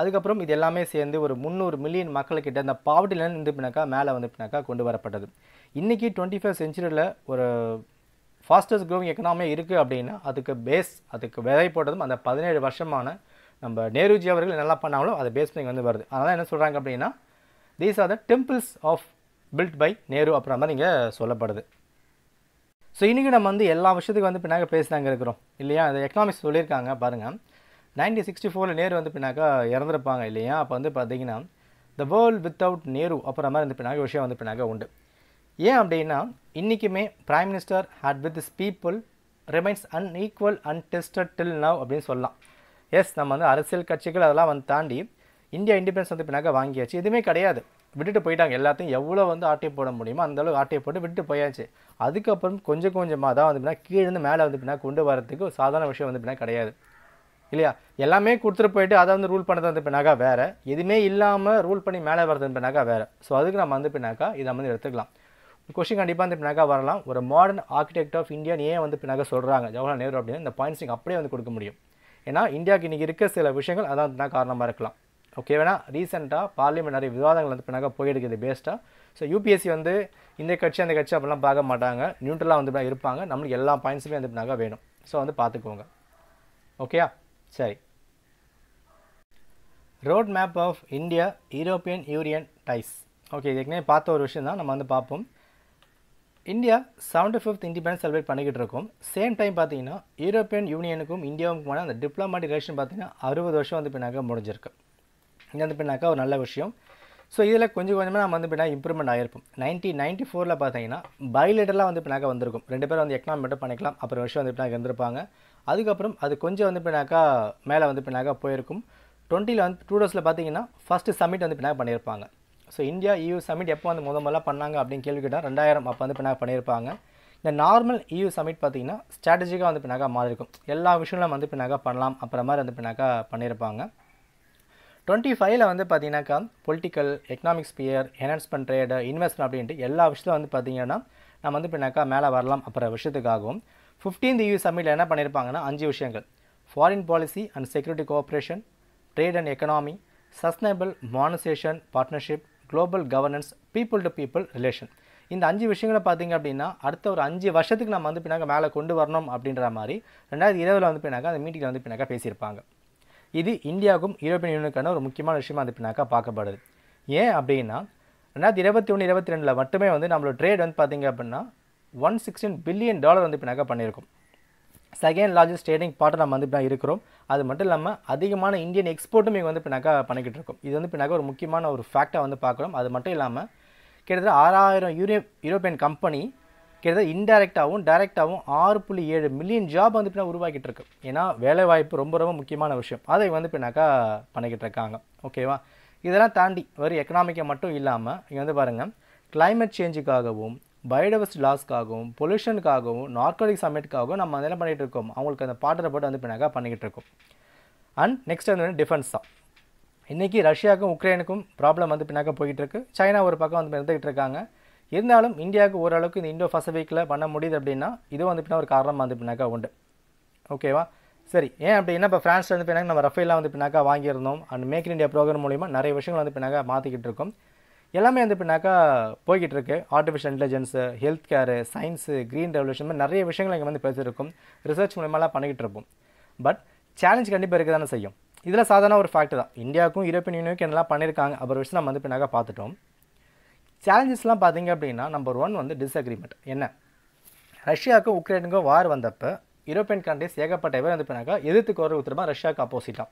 அதுக்கப்புறம் இது எல்லாமே சேர்ந்து ஒரு முந்நூறு மில்லியன் மக்கள் கிட்ட அந்த பாவர்ட்டி லைன் இருந்து பினாக்கா மேலே வந்து பினாக்கா கொண்டு வரப்பட்டது. இன்னைக்கு இருபத்தி ஒன்றாம் செஞ்சுரியில் ஒரு ஃபாஸ்டஸ்ட் க்ரோவிங் எக்கனாமி இருக்குது அப்படின்னா அதுக்கு பேஸ் அதுக்கு விதை போட்டதும் அந்த பதினேழு வருஷமான நம்ம நேருஜி அவர்கள் நல்லா பண்ணாங்களோ அதை பேஸ் பண்ணி வந்து வருது. அதனால் என்ன சொல்கிறாங்க அப்படின்னா these are the temples of built by Nehru அப்புறம் மாதிரி இங்கே சொல்லப்படுது. ஸோ இன்றைக்கி நம்ம வந்து எல்லா விஷயத்துக்கு வந்து பின்னாக்க பேசினாங்க இருக்கிறோம் இல்லையா. அது எக்கனாமிக்ஸ் சொல்லியிருக்காங்க பாருங்கள். நைன்டீன் சிக்ஸ்டி ஃபோரில் நேரு வந்து பின்னாக்கா இறந்துருப்பாங்க இல்லையா. அப்போ வந்து பார்த்திங்கன்னா த வேர்ல்டு வித்தவுட் நேரு அப்புறம் மாதிரி வந்து பின்னாக்க விஷயம் வந்து பின்னாக்க உண்டு. ஏன் அப்படின்னா இன்றைக்குமே prime minister had with this people remains unequal untested till now அப்படின்னு சொல்லலாம். எஸ் நம்ம வந்து அரசியல் கட்சிகள் அதெல்லாம் வந்து தாண்டி இந்தியா இண்டிபெண்டன்ஸ் வந்து பின்னாக்க வாங்கியாச்சு. எதுவுமே கிடையாது, விட்டுட்டு போயிட்டாங்க. எல்லாத்தையும் எவ்வளோ வந்து ஆட்டையை போட முடியுமோ அந்தளவுக்கு ஆட்டையை போட்டு விட்டு போயாச்சு. அதுக்கப்புறம் கொஞ்சம் கொஞ்சமாக தான் வந்து பின்னா கீழேருந்து மேலே வந்து பின்னா கொண்டு வரதுக்கு சாதாரண விஷயம் வந்து பின்னா கிடையாது இல்லையா. எல்லாமே கொடுத்துட்டு போயிட்டு அதை வந்து ரூல் பண்ணுறது வந்து பின்னாக்கா வேறு, எதுவுமே இல்லாமல் ரூல் பண்ணி மேலே வர்றது பின்னாக்கா வேறு. ஸோ அதுக்கு நம்ம வந்து பின்னாக்கா இதை வந்து எடுத்துக்கலாம். கொஸ்டின் கண்டிப்பாக வந்து பின்னாக்கா வரலாம், ஒரு மாடர்ன் ஆர்கிடெக்ட் ஆஃப் இந்தியான்னு ஏன் வந்து பின்னாக்கா சொல்கிறாங்க ஜவஹர்லால் நேரு அப்படின்னு இந்த பாயிண்ட்ஸ் நீங்கள் அப்படியே வந்து கொடுக்க முடியும். ஏன்னா இந்தியாவுக்கு இன்றைக்கி இருக்க சில விஷயங்கள் அதான் பின்னா காரணமாக இருக்கலாம். ஓகே வேணா ரீசெண்டாக பார்லிமெண்டரி விவாதங்கள் வந்து பின்னாக்கா போயிடுக்குது பேஸ்ட்டாக. ஸோ யூபிஎஸ்சி வந்து இந்த கட்சி அந்த கட்சி அப்படிலாம் பார்க்க மாட்டாங்க, நியூட்ரலாக வந்து பின்னாக இருப்பாங்க. நம்மளுக்கு எல்லா பாயிண்ட்ஸுமே வந்து பின்னாக்கா வேணும். ஸோ வந்து பார்த்துக்கோங்க ஓகேயா. சரி, road map of India European Union ties. Okay, இதுக்குனே பார்த்த ஒரு விஷயம் தான் நம்ம வந்து பார்ப்போம். India seventy fifth independence celebrate பண்ணிக்கிட்டு இருக்கோம். சேம் டைம் பார்த்தீங்கன்னா யூரோப்பியன் யூனியனுக்கும் இந்தியாவுக்குமான அந்த டிப்ளமேட்டிக் ரிலேஷன் பார்த்திங்கன்னா அறுபது வருஷம் வந்து பின்னாக்க முடிஞ்சிருக்கு. இது வந்து பின்னாக்கா ஒரு நல்ல விஷயம். ஸோ இதில் கொஞ்சம் கொஞ்சமாக நம்ம வந்து பின்னாடி இம்ப்ரூவ்மெண்ட் ஆகிருப்போம். நைன்டீன் நைன்டி ஃபோரில் பார்த்தீங்கன்னா பைலேட்டரலாக வந்து பின்னாக்கா வந்திருக்கும். ரெண்டு பேரும் வந்து எக்கனாமி மட்டும் பண்ணிக்கலாம் அப்புறம் விஷயம் வந்து பின்னாக்க இருந்திருப்பாங்க. அதுக்கப்புறம் அது கொஞ்சம் வந்து பின்னாக்கா மேலே வந்து பின்னாக்கா போயிருக்கும். டுவெண்ட்டியில் வந்து டூ டோஸில் பார்த்தீங்கன்னா ஃபஸ்ட்டு சமிட் வந்து பின்னாக பண்ணியிருப்பாங்க. ஸோ இந்தியா இயூ சமிட் எப்போ வந்து முத முதல்ல பண்ணாங்க அப்படின்னு கேள்வி கேட்டால் ரெண்டாயிரம் அப்போ வந்து பின்னாக பண்ணியிருப்பாங்க. இந்த நார்மல் இயூ சமிட் பார்த்திங்கன்னா ஸ்ட்ராட்டஜிக்காக வந்து பின்னாக்கா மாறி இருக்கும். எல்லா விஷயங்களும் வந்து பின்னாக்கா பண்ணலாம் அப்புறம் மாதிரி வந்து பின்னாக்கா பண்ணியிருப்பாங்க. டுவெண்ட்டி ஃபைவ்ல வந்து பார்த்திங்கனாக்கா பொலிட்டிக்கல் எக்கனாமிக்ஸ் பியர் என்ஹான்ஸ்மெண்ட் ட்ரேடு இன்வெஸ்ட்மெண்ட் அப்படின்ட்டு எல்லா விஷயத்தில் வந்து பார்த்திங்கன்னா நம்ம வந்து பின்னாக்கா மேலே வரலாம் அப்புறம் விஷயத்துக்காகவும். ஃபிஃப்டீன்த் யூ சமிட்டில் என்ன பண்ணியிருப்பாங்கன்னா அஞ்சு விஷயங்கள்: foreign policy and security cooperation, trade and economy, sustainable மானிசேஷன் partnership, global governance, people to people relation. இந்த அஞ்சு விஷயங்களை பார்த்திங்க அப்படின்னா அடுத்த ஒரு அஞ்சு வருஷத்துக்கு நம்ம வந்து பின்னாக்க மேலே கொண்டு வரணும் அப்படின்ற மாதிரி ரெண்டாயிரத்தி இருபதில் வந்து பின்னாக்கா அந்த மீட்டிங்கில் வந்து பின்னாக்கா பேசியிருப்பாங்க. இது இந்தியாவுக்கும் யூரோப்பியன் யூனியனுக்கான ஒரு முக்கியமான விஷயமாக வந்து பின்னாக்கா பார்க்கப்படுது. ஏன் அப்படின்னா ரெண்டாயிரத்தி இருபத்தி ஒன்று இருபத்தி ரெண்டில் மட்டுமே வந்து நம்மளோட ட்ரேட் வந்து பார்த்திங்க அப்படின்னா ஒன் சிக்ஸ்டீன் பில்லியன் டாலர் வந்து பின்னாக்கா பண்ணியிருக்கும். செகண்ட் லார்ஜஸ்ட் ட்ரேடிங் பார்ட்டர் நம்ம வந்து பின்னாக இருக்கிறோம். அது மட்டும் இல்லாமல் அதிகமான இந்தியன் எக்ஸ்போர்ட்டும் இங்கே வந்து பின்னாக்கா பண்ணிக்கிட்டு இருக்கோம். இது வந்து பின்னாக்கா ஒரு முக்கியமான ஒரு ஃபேக்டாக வந்து பார்க்குறோம். அது மட்டும் இல்லாமல் கிட்டத்தட்ட ஆறாயிரம் யூரோ யூரோப்பியன் கம்பெனி கிட்டத்தட்ட இன்டெரக்டாகவும் டைரெக்டாகவும் ஆறு புள்ளி ஏழு மில்லியன் ஜாப் வந்து பின்னா உருவாக்கிட்டு இருக்கு. ஏன்னா வேலைவாய்ப்பு ரொம்ப ரொம்ப முக்கியமான விஷயம், அதை வந்து பின்னாக்கா பண்ணிக்கிட்டு இருக்காங்க. ஓகேவா, இதெல்லாம் தாண்டி வெறும் எக்கனாமிக்கை மட்டும் இல்லாமல் இங்கே வந்து பாருங்கள் கிளைமேட் சேஞ்சுக்காகவும் பயோடைவர்சிட்டி லாஸ்க்காகவும் பொல்யூஷனுக்காகவும் நார்காலிக் சமிட்டுக்காகவும் நம்ம அதெல்லாம் பண்ணிகிட்டு இருக்கோம். அவங்களுக்கு அந்த பாட்டரை போட்டு வந்து பின்னாக்கா பண்ணிக்கிட்டு இருக்கோம். அண்ட் நெக்ஸ்ட் வந்து டிஃபென்ஸ் தான். இன்றைக்கி ரஷ்யாவுக்கும் உக்ரைனுக்கும் ப்ராப்ளம் வந்து பின்னாக்கா போய்கிட்டு இருக்குது. சைனா ஒரு பக்கம் வந்து இருந்துக்கிட்டு இருக்காங்க. இருந்தாலும் இந்தியாவுக்கு ஓரளவுக்கு இந்த இண்டோ பசிபிக்கில் பண்ண முடியுது அப்படின்னா இதுவும் வந்து பின்னா ஒரு காரணமாக வந்து பின்னாக்கா உண்டு. ஓகேவா, சரி. ஏன் அப்படின்னா இப்போ ஃப்ரான்ஸில் வந்து பின்னாக்க நம்ம ரஃபேலாம் வந்து பின்னாக்கா வாங்கியிருந்தோம். And make in India programme மூலிமா நிறைய விஷயங்கள் வந்து பின்னாக்கா மாற்றிக்கிட்டு இருக்கோம். எல்லாமே வந்து பின்னாக்கா போய்கிட்டு இருக்குது. Artificial intelligence, health care, science, green revolution மாதிரி நிறைய விஷயங்கள் இங்கே வந்து பேசியிருக்கும். ரிசர்ச் மூலிமாலாம் பண்ணிக்கிட்டு இருப்போம். பட் சேலஞ்ச் கண்டிப்பாக இருக்க தானே செய்யும். இதில் சாதாரண ஒரு ஃபேக்ட் தான். இந்தியாவுக்கும் யூரோப்பியன் யூனியனுக்கும் என்னெல்லாம் பண்ணியிருக்காங்க அப்புறம் விஷயம் நம்ம வந்து பின்னாக்கா பார்த்துட்டோம். சேலஞ்சஸ்லாம் பார்த்திங்க அப்படின்னா நம்பர் ஒன் வந்து டிஸ்அக்ரிமெண்ட். என்ன, ரஷ்யாவுக்கும் உக்ரைனுக்கும் வார் வந்தப்போ யூரோப்பியன் கண்ட்ரிஸ் ஏகப்பட்ட பேர் வந்து பின்னாக்கா எதிர்த்து குரல் ஊற்றுறமா ரஷ்யாவுக்கு ஆப்போசிட்டாக.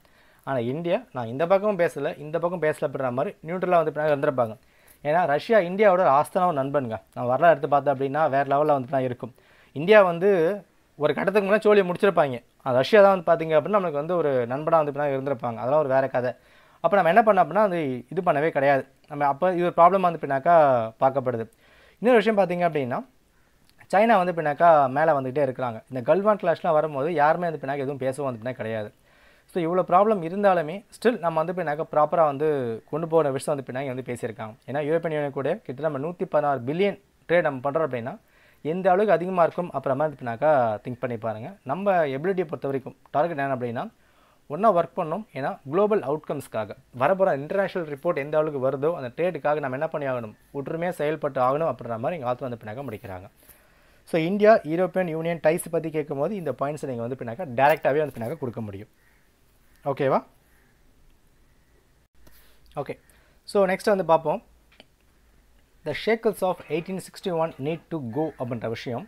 ஆனால் இந்தியா நான் இந்த பக்கமும் பேசலை இந்த பக்கம் பேசலப்படுற மாதிரி நியூட்ரலாக வந்து பின்னாக இருந்திருப்பாங்க. ஏன்னா ரஷ்யா இந்தியாவோட ஆஸ்தான ஒரு நண்பனுங்க. நான் வரலாறு எடுத்து பார்த்தேன் அப்படின்னா வேறு லெவலில் வந்து நான் இருக்கும். இந்தியா வந்து ஒரு கட்டத்துக்கு முன்னாடி சோழியை முடிச்சிருப்பாங்க. அது ரஷ்யா தான் வந்து பார்த்திங்க அப்படின்னா நம்மளுக்கு வந்து ஒரு நண்பனாக வந்து பின்னாக இருந்திருப்பாங்க. அதெல்லாம் ஒரு வேறு கதை. அப்போ நம்ம என்ன பண்ணோம் அப்படின்னா அது இது பண்ணவே கிடையாது. நம்ம அப்போ இது ஒரு ப்ராப்ளம் வந்து பின்னாக்கா பார்க்கப்படுது. இன்னொரு விஷயம் பார்த்திங்க அப்படின்னா சைனா வந்து பின்னாக்கா மேலே வந்துக்கிட்டே இருக்கிறாங்க. இந்த கல்வான் கிளாஷ்லாம் வரும்போது யாருமே வந்து பின்னாக்கா எதுவும் பேசவும் வந்து பின்னா கிடையாது. ஸோ இவ்வளோ ப்ராப்ளம் இருந்தாலுமே ஸ்டில் நம்ம வந்து பின்னாக்கா ப்ராப்பராக வந்து கொண்டு போகிற விஷயம் வந்து பின்னாங்க வந்து பேசியிருக்காங்க. ஏன்னா யூரோப்பியன் யூனியன் கூட கிட்டத்தட்ட நம்ம நூற்றி பதினாறு பில்லியன் ட்ரேட் நம்ம பண்ணுறோம் அப்படின்னா எந்த அளவுக்கு அதிகமாக இருக்கும் அப்புறமா வந்து பின்னாக்கா திங்க் பண்ணி பாருங்கள். நம்ம எபிலிட்டியை பொறுத்த வரைக்கும் டார்கெட் என்ன அப்படின்னா ஒன்னா work பண்ணோம் ஏனா global outcomes காக வரபோற இன்டர்நேஷனல் ரிப்போர்ட் எந்த அளவுக்கு வருதோ அந்த ட்ரேட்காக நாம என்ன பண்ணியாகணும் ஒற்றுமையா செயல்பட்டு ஆகணும் அப்படிங்கற மாதிரி இங்க ஆத்து வந்து பினாக முடிக்கறாங்க so India European Union ties பத்தி கேக்கும்போது இந்த பாயிண்ட்ஸ் நீங்க வந்து பினாக டைரக்டாவே வந்து பினாக கொடுக்க முடியும் ஓகேவா okay so next வந்து பாப்போம் the shackles of eighteen sixty-one need to go அப்படிங்கற விஷயம்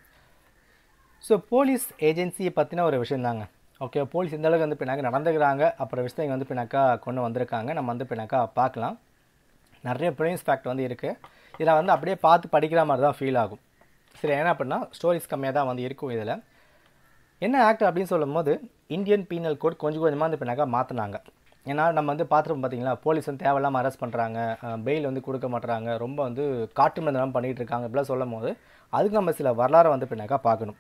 சோ போலீஸ் ஏஜென்சி பத்தின ஒரு விஷயம் தாங்க Okay, police in the Lagan the Penaka and the Granga, upper Vesting on the Penaka, Kono on the Kanga, and on the Penaka, Pakla, Narre Prince fact on the Irke, Iran the Upday Path, particular Marda Filago. Serena Pana, stories Kameda on the Irko Idela. In an act of being Solomother, Indian Penal Code, conjugal among the Penaka, Matananga. In our number the bathroom Patilla, police and Tavala Maras Pantranga, bail on the Kurukamatranga, Rumba on the Cartman Rampanitranga, plus Solomother, Algamasilla, Varla on the Penaka Pagan.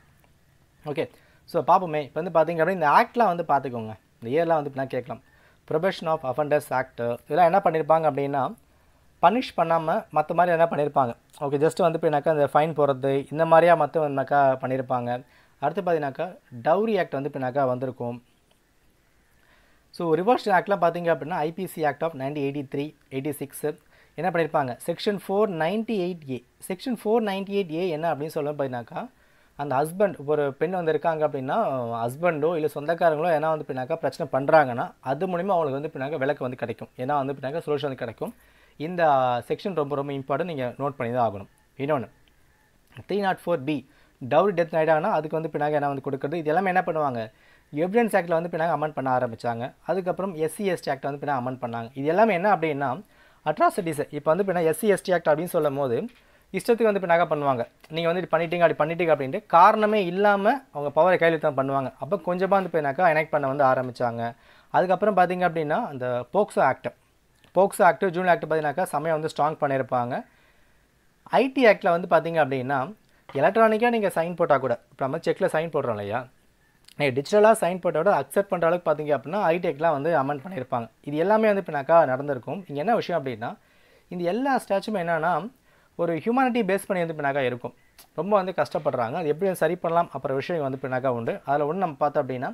Okay. So, Papame, when the Pathing in the Act La on the Pathagonga, the year la on the Planakaklam, Probation of Offenders Act, Ilana Panirpanga Dina, Punish Panama, Matamariana Panirpanga. Okay, just on the Pinaka, the fine for the Inamaria Matavanaka Panirpanga, Arthapadinaka, Dowry Act on the Pinaka Vandracom. So, reverse Act La Pathing up in I P C Act of nineteen eighty-three eighty-six. Ena Panirpanga, Section four ninety-eight A. Section four ninety-eight A, Ena Abdin Sola Panaka. And the husband, a pen on the Kanga Pina, husband, Ilusonda Karanglo, and on the Pinaka, Prachna Pandragana, other Munima on the Pinaka, Velaka on the Caracum, Yana on the Pinaka, solution on the Caracum. In the section Roborum important in a note Paninagonum. You know, three oh four B, Dowry Death Nidana, other on the Pinaka on the Kurukadi, the Lamana Pananga, Evidence Act on the Pinaka, Aman Panara Machanga, other Kapram, S C S Act on the Pinaka, Aman Panang, the Lamana Abdinam, atrocities upon the Pinaka, S C S Act Abdin Solamode. இஷ்டத்துக்கு வந்து பினாக பண்ணுவாங்க நீங்க வந்து பண்ணிட்டீங்க அப்படி பண்ணிட்டீங்க அப்படினு காரணமே இல்லாம அவங்க பவரை கையில தான் பண்ணுவாங்க அப்ப கொஞ்சமா வந்து பினாக எனாக்ட் பண்ண வந்து ஆரம்பிச்சாங்க அதுக்கு அப்புறம் பாத்தீங்க அப்படினா அந்த போக்சோ ஆக்ட் போக்சோ ஆக்ட் ஜூன் ஆக்ட் பாத்தீங்கனா சமயம் வந்து ஸ்ட்ராங் பண்ணிருப்பாங்க ஐடி ஆக்ட்ல வந்து பாத்தீங்க அப்படினா எலக்ட்ரானிக்கா நீங்க சைன் போட்டா கூட இப்ப நம்ம செக்ல சைன் போடுறோம் இல்லையா நீங்க டிஜிட்டலா சைன் போட்டோட அக்செப்ட் பண்ற அளவுக்கு பாத்தீங்க அப்படினா ஐடி ஆக்ட்ல வந்து அமெண்ட் பண்ணிருப்பாங்க இது எல்லாமே வந்து பினாக நடந்துருக்கும் இங்க என்ன விஷயம் அப்படினா இந்த எல்லா ஸ்டாச்சுமே என்னன்னா ஒரு ஹியூமனிட்டி பேஸ் பண்ணி வந்து பினாக இருக்கும் ரொம்ப வந்து கஷ்டப்படுறாங்க அது எப்படி சரி பண்ணலாம் அப்புற விஷயம் வந்து பினாக உண்டு அதுல ஒண்ணு நம்ம பார்த்தா அப்படினா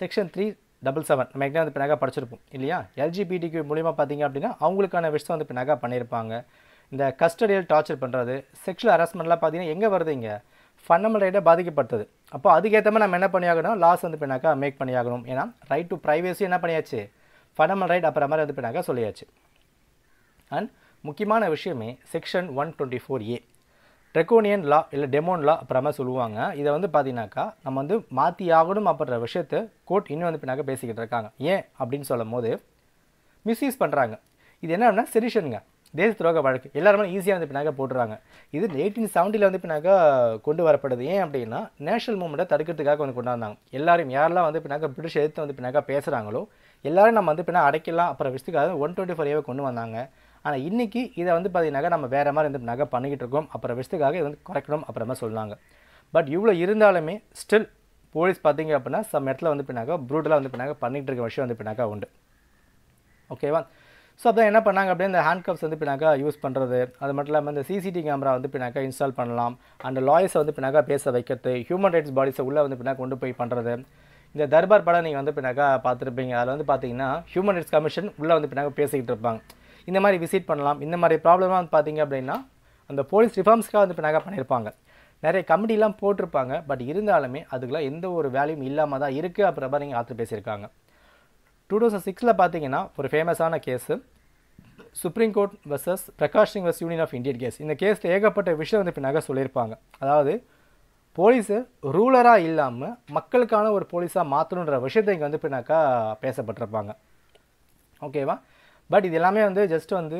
செக்ஷன் three seventy-seven நம்ம எக்ஸாம் வந்து பினாக படிச்சிருப்போம் இல்லையா L G B T Q மூலமா பாத்தீங்க அப்படினா அவங்களுக்கான விஷயம் வந்து பினாக பண்ணிருப்பாங்க இந்த கஸ்டடியல் டார்ச்சர் பண்றது செக்சுவல் ஹராஸ்மென்ட்லாம் பாத்தீங்க எங்க வருதுங்க ஃபண்டமெண்டல் ரைட் பாதிக்கப்படுது அப்ப அதுக்கு ஏத்த மாதிரி நாம என்ன பண்ணியாகணும் லாஸ் வந்து பினாக மேக் பண்ணியாகணும் ஏனா ரைட் டு பிரைவசி என்ன பண்ணியாச்சு ஃபண்டமெண்டல் ரைட் அப்புற மாதிரி வந்து பினாக சொல்லியாச்சு அண்ட் முக்கியமான விஷயமே section one twenty-four A draconian law இல்ல டெமோன் லா அப்புறமா சொல்லுவாங்க இத வந்து பாத்தீங்கனா நம்ம வந்து மாத்தி ஆகணும் அப்படிங்கற விஷயத்தை கோர்ட் இன்னும் வந்து பினாக பேசிக்கிட்டு இருக்காங்க ஏன் அப்படினு சொல்லும்போது மிஸ்யூஸ் பண்றாங்க இது என்னன்னா செடிஷன்ங்க தேச துரோக வழக்கு எல்லாரும் ஈஸியா வந்து பினாக போடுறாங்க இது eighteen seventy ல வந்து பினாக கொண்டு வரப்பட்டது ஏன் அப்படினா நேஷனல் மூவ்மெண்ட தடுக்கிறதுக்காக வந்து கொண்டு வந்தாங்க எல்லாரும் யாரெல்லாம் வந்து பினாக பிரிட்டிஷ் எதிர்த்து வந்து பினாக பேசுறாங்களோ எல்லாரும் நம்ம வந்து பினா அடக்கலாம் அப்புறம் விஸ்துக்காக one twenty-four A கொண்டு வந்தாங்க ஆனா இன்னைக்கு இத வந்து பாத்தீங்கனா நம்ம வேற மாதிரி இந்த நக பண்ணிக்கிட்டு இருக்கோம் அப்புறம் வெஸ்ட்காக இது வந்து கரெக்ட்டும் அப்புறமா சொல்லாங்க பட் இவ்ளோ இருந்தாலுமே ஸ்டில் போலீஸ் பாத்தீங்க அப்படினா சம் இடத்துல வந்து பினாக ப்ரூட்டலா வந்து பினாக பண்ணிட்டு இருக்க விஷயம் வந்து பினாக உண்டு ஓகேவா சோ அப்ப என்ன பண்ணாங்க அப்படியே இந்த ஹேண்ட் கப்ஸ் வந்து பினாக யூஸ் பண்றது அது மட்டும் அந்த C C T V camera வந்து பினாக இன்ஸ்டால் பண்ணலாம் அந்த லாயர்ஸ் வந்து பினாக பேச வைக்கிறது ஹியூமன் ரைட்ஸ் பாடிஸ் உள்ள வந்து பினாக கொண்டு போய் பண்றது இந்த தர்பார் பட நீங்க வந்து பினாக பாத்துருப்பீங்க அதுல வந்து பாத்தீங்கனா ஹியூமன் ரைட்ஸ் கமிஷன் உள்ள வந்து பினாக பேசிக்கிட்டு இருப்பாங்க இந்த மாதிரி விசிட் பண்ணலாம் இந்த மாதிரி ப்ராப்ளமா வந்து பாத்தீங்க அப்படினா அந்த போலீஸ் ரிஃபார்ம்ஸ்க்காக வந்து பினாக பண்ணிருப்பாங்க நிறைய கமிட்டி எல்லாம் போட்டுருப்பாங்க பட் இருந்தாலுமே அதுக்குள்ள எந்த ஒரு வேல்யூம் இல்லாம தான் இருக்கு அப்புறம் நீங்க ஆத்து பேசிருக்காங்க two thousand six ல பாத்தீங்கனா ஒரு ஃபேமஸான case supreme court versus Prakash Singh versus union of Indian case இந்த கேஸ்ல ஏகப்பட்ட விஷயம் வந்து பினாக சொல்லிருப்பாங்க அதாவது போலீஸ் ரூலரா இல்லாம மக்களுக்கான ஒரு போலீஸா மாத்தணும்ன்ற விஷயத்தை இங்க வந்து பினாக பேசப்பட்டிருப்பாங்க ஓகேவா பட் இது எல்லாமே வந்து ஜஸ்ட் வந்து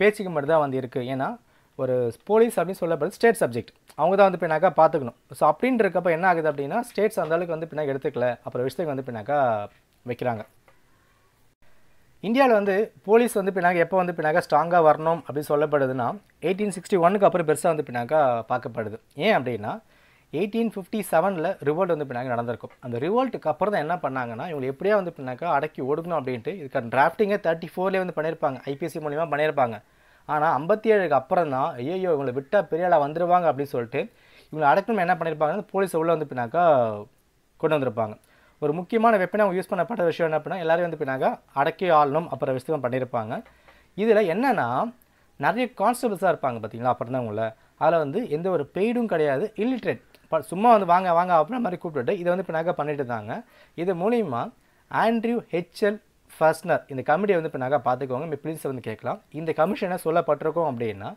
பேச்சுக்கு மட்டும் தான் வந்து இருக்கு ஏனா ஒரு போலீஸ் அப்படி சொல்லப்படுது ஸ்டேட் சப்ஜெக்ட் அவங்க தான் வந்து பினாக பாத்துக்கணும் சோ அப்படின்ற இருக்கப்ப என்ன ஆகுது அப்படினா ஸ்டேட்ஸ் அந்த அளவுக்கு வந்து பினாக எடுத்துக்கல அப்புறம் விஷயத்துக்கு வந்து பினாக வைக்கறாங்க இந்தியால வந்து போலீஸ் வந்து பினாக எப்ப வந்து பினாக ஸ்ட்ராங்கா வரணும் அப்படி சொல்லப்படுதுனா eighteen sixty-one க்கு அப்புறம் பெருசா வந்து பினாக பார்க்கப்படுது ஏன் அப்படினா eighteen fifty-seven ல ரிவோல்ட் வந்து பினாக நடந்துருக்கும் அந்த ரிவோல்ட்க்கு அப்புறம் தான் என்ன பண்ணாங்கன்னா இவங்க எப்படியா வந்து பினாக அடக்கி ஓடுணும் அப்படிட்டு இதுக்கு டிராஃப்டிங் thirty-four ல வந்து பண்ணிருப்பாங்க I P C மூலமா பண்ணிருப்பாங்க ஆனா fifty-seven க்கு அப்புறம் தான் ஐயோ இவங்களை விட்டா பெரியளா வந்துருவாங்க அப்படி சொல்லிட்டு இவங்க அடக்கணும் என்ன பண்ணிருப்பாங்க போலீஸ் உள்ள வந்து பினாக கொண்டு வந்திருப்பாங்க ஒரு முக்கியமான வெப்பனை அவங்க யூஸ் பண்ணப்பட்ட விஷயம் என்ன அப்படின்னா எல்லாரும் வந்து பினாங்க அடக்கி ஆளணும் அப்புறம் விஸ்தம் பண்ணியிருப்பாங்க. இதில் என்னன்னா நிறைய கான்ஸ்டபிள்ஸாக இருப்பாங்க பார்த்தீங்களா, அப்புறம் தான் உங்களை அதில் வந்து எந்த ஒரு பெய்டும் கிடையாது, இல்லிட்ரேட் சும்மா வந்து வாங்க வாங்க அப்படின்ற மாதிரி கூப்பிட்டுட்டு இதை வந்து பினாக பண்ணிட்டு இருந்தாங்க. இது மூலிமா ஆண்ட்ரியூ ஹெச்எல் ஃபர்ஸ்னர் இந்த கமிட்டியை வந்து பினாக பார்த்துக்கோங்க, மே பிளீஸ் வந்து கேட்கலாம். இந்த கமிஷனை சொல்லப்பட்டிருக்கோம் அப்படின்னா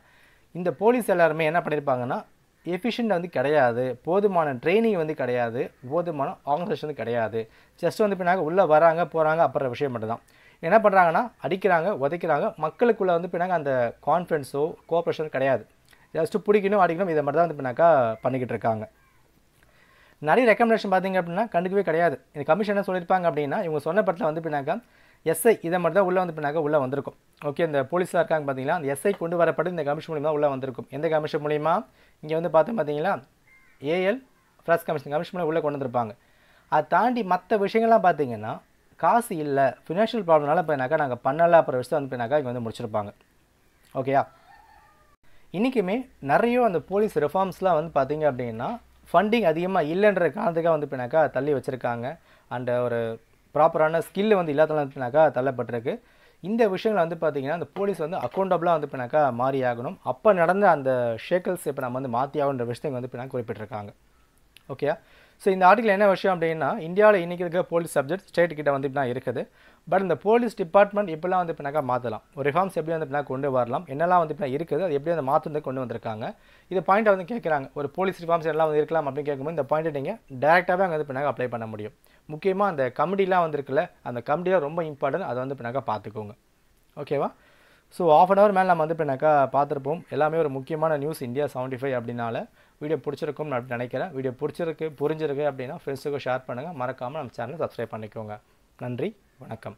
இந்த போலீஸ் எல்லாருமே என்ன பண்ணியிருப்பாங்கன்னா எஃபிஷியன்ட் வந்து கிடையாது, போதுமான ட்ரைனிங் வந்து கிடையாது, போதுமான ஆர்கனைசேஷன் வந்து கிடையாது, ஜஸ்ட் வந்து பின்னாங்க உள்ளே வராங்க போகிறாங்க அப்புறம் விஷயம் மட்டும் தான். என்ன பண்ணுறாங்கன்னா அடிக்கிறாங்க உதைக்கிறாங்க, மக்களுக்குள்ளே வந்து பின்னாங்க அந்த கான்ஃபிடன்ஸோ கோஆப்ரேஷனோ கிடையாது, ஜஸ்ட்டு பிடிக்கணும் அடிக்கணும் இதை மட்டும் தான் வந்து பின்னாக்கா பண்ணிக்கிட்டு இருக்காங்க. நிறைய ரெக்கமெண்டேஷன் பார்த்தீங்க அப்படின்னா கண்டுக்கவே கிடையாது. இந்த கமிஷன் என்ன சொல்லியிருப்பாங்க அப்படின்னா இவங்க சொன்ன படத்தில் வந்து பின்னாக்கா எஸ்ஐ இதை மட்டும் தான் உள்ளே வந்து பின்னாக்க உள்ளே வந்திருக்கும். ஓகே, இந்த போலீஸாக இருக்காங்க பார்த்தீங்களா, அந்த எஸ்ஐ கொண்டு வரப்பட்டு இந்த கமிஷன் மூலிமா உள்ளே வந்திருக்கும். எந்த கமிஷன் மூலிமா இங்கே வந்து பார்த்தோம் பார்த்தீங்களா, ஏஎல் ஃப்ரெஷ் கமிஷன் கமிஷன் மூலம் உள்ளே கொண்டு வந்திருப்பாங்க. அதை தாண்டி மற்ற விஷயங்கள்லாம் பார்த்தீங்கன்னா காசு இல்லை, ஃபினான்ஷியல் ப்ராப்ளம்னால போனாக்கா நாங்கள் பண்ணலாம் அப்புறம் விஷயம் வந்து போனாக்கா இங்கே வந்து முடிச்சிருப்பாங்க. ஓகேயா, இன்றைக்குமே நிறைய அந்த போலீஸ் ரிஃபார்ம்ஸ்லாம் வந்து பார்த்தீங்க அப்படின்னா ஃபண்டிங் அதிகமாக இல்லைன்ற காரணத்துக்காக வந்து போனாக்கா தள்ளி வச்சுருக்காங்க. அண்ட் ஒரு ப்ராப்பரான ஸ்கில் வந்து இல்லாதனால பின்னாக்கா தள்ளப்பட்டிருக்கு. இந்த விஷயங்கள் வந்து பார்த்திங்கன்னா அந்த போலீஸ் வந்து அக்கௌண்டபுளாக வந்து பின்னாக்கா மாறி ஆகணும். அப்போ நடந்த அந்த ஷேக்கல்ஸ் இப்போ நம்ம வந்து மாற்றி ஆகுன்ற விஷயங்கள் வந்து பின்னாக்க குறிப்பிட்டிருக்காங்க. ஓகே, ஸோ இந்த ஆர்டிக்கில் என்ன விஷயம் அப்படின்னா இந்தியாவில் இன்றைக்கி இருக்கிற போலீஸ் சப்ஜெக்ட் ஸ்டேட் கிட்ட வந்து இப்படின்னா இருக்குது. பட் இந்த போலீஸ் டிபார்ட்மெண்ட் இப்போலாம் வந்து பின்னாக்கா மாற்றலாம், ஒரு ரிஃபார்ம்ஸ் எப்படி வந்து பின்னாக்க கொண்டு வரலாம், என்னெல்லாம் வந்து இப்போ இருக்குது, அது எப்படி அந்த மாற்றம் கொண்டு வந்திருக்காங்க. இது பாயிண்ட்டை வந்து கேட்குறாங்க, ஒரு போலீஸ் ரிஃபார்ம்ஸ் எல்லாம் வந்து இருக்கலாம் அப்படின்னு கேட்கும்போது இந்த பாயிண்ட்டை நீங்கள் டேரெக்டாகவே அங்கே வந்து பின்னாக்க அப்ளை பண்ண முடியும். முக்கியமாக அந்த கமிட்டிலாம் வந்துருக்குல்ல, அந்த கமிட்டிலாம் ரொம்ப இம்பார்ட்டன்ட், அதை வந்து பின்னாக்கா பார்த்துக்கோங்க. ஓகேவா, ஸோ ஆஃப் அன் ஹவர் மேலே நம்ம வந்து பின்னாக்கா பார்த்துருப்போம். எல்லாமே ஒரு முக்கியமான நியூஸ் இந்தியா செவன்ட்டி ஃபைவ் அப்படின்னால வீடியோ பிடிச்சிருக்கும் நான் நினைக்கிறேன். வீடியோ பிடிச்சிருக்கு புரிஞ்சிருக்கு அப்படின்னா ஃப்ரெண்ட்ஸுக்கு ஷேர் பண்ணுங்கள், மறக்காமல் நம்ம சேனலை சப்ஸ்கிரைப் பண்ணிக்கோங்க. நன்றி, வணக்கம்.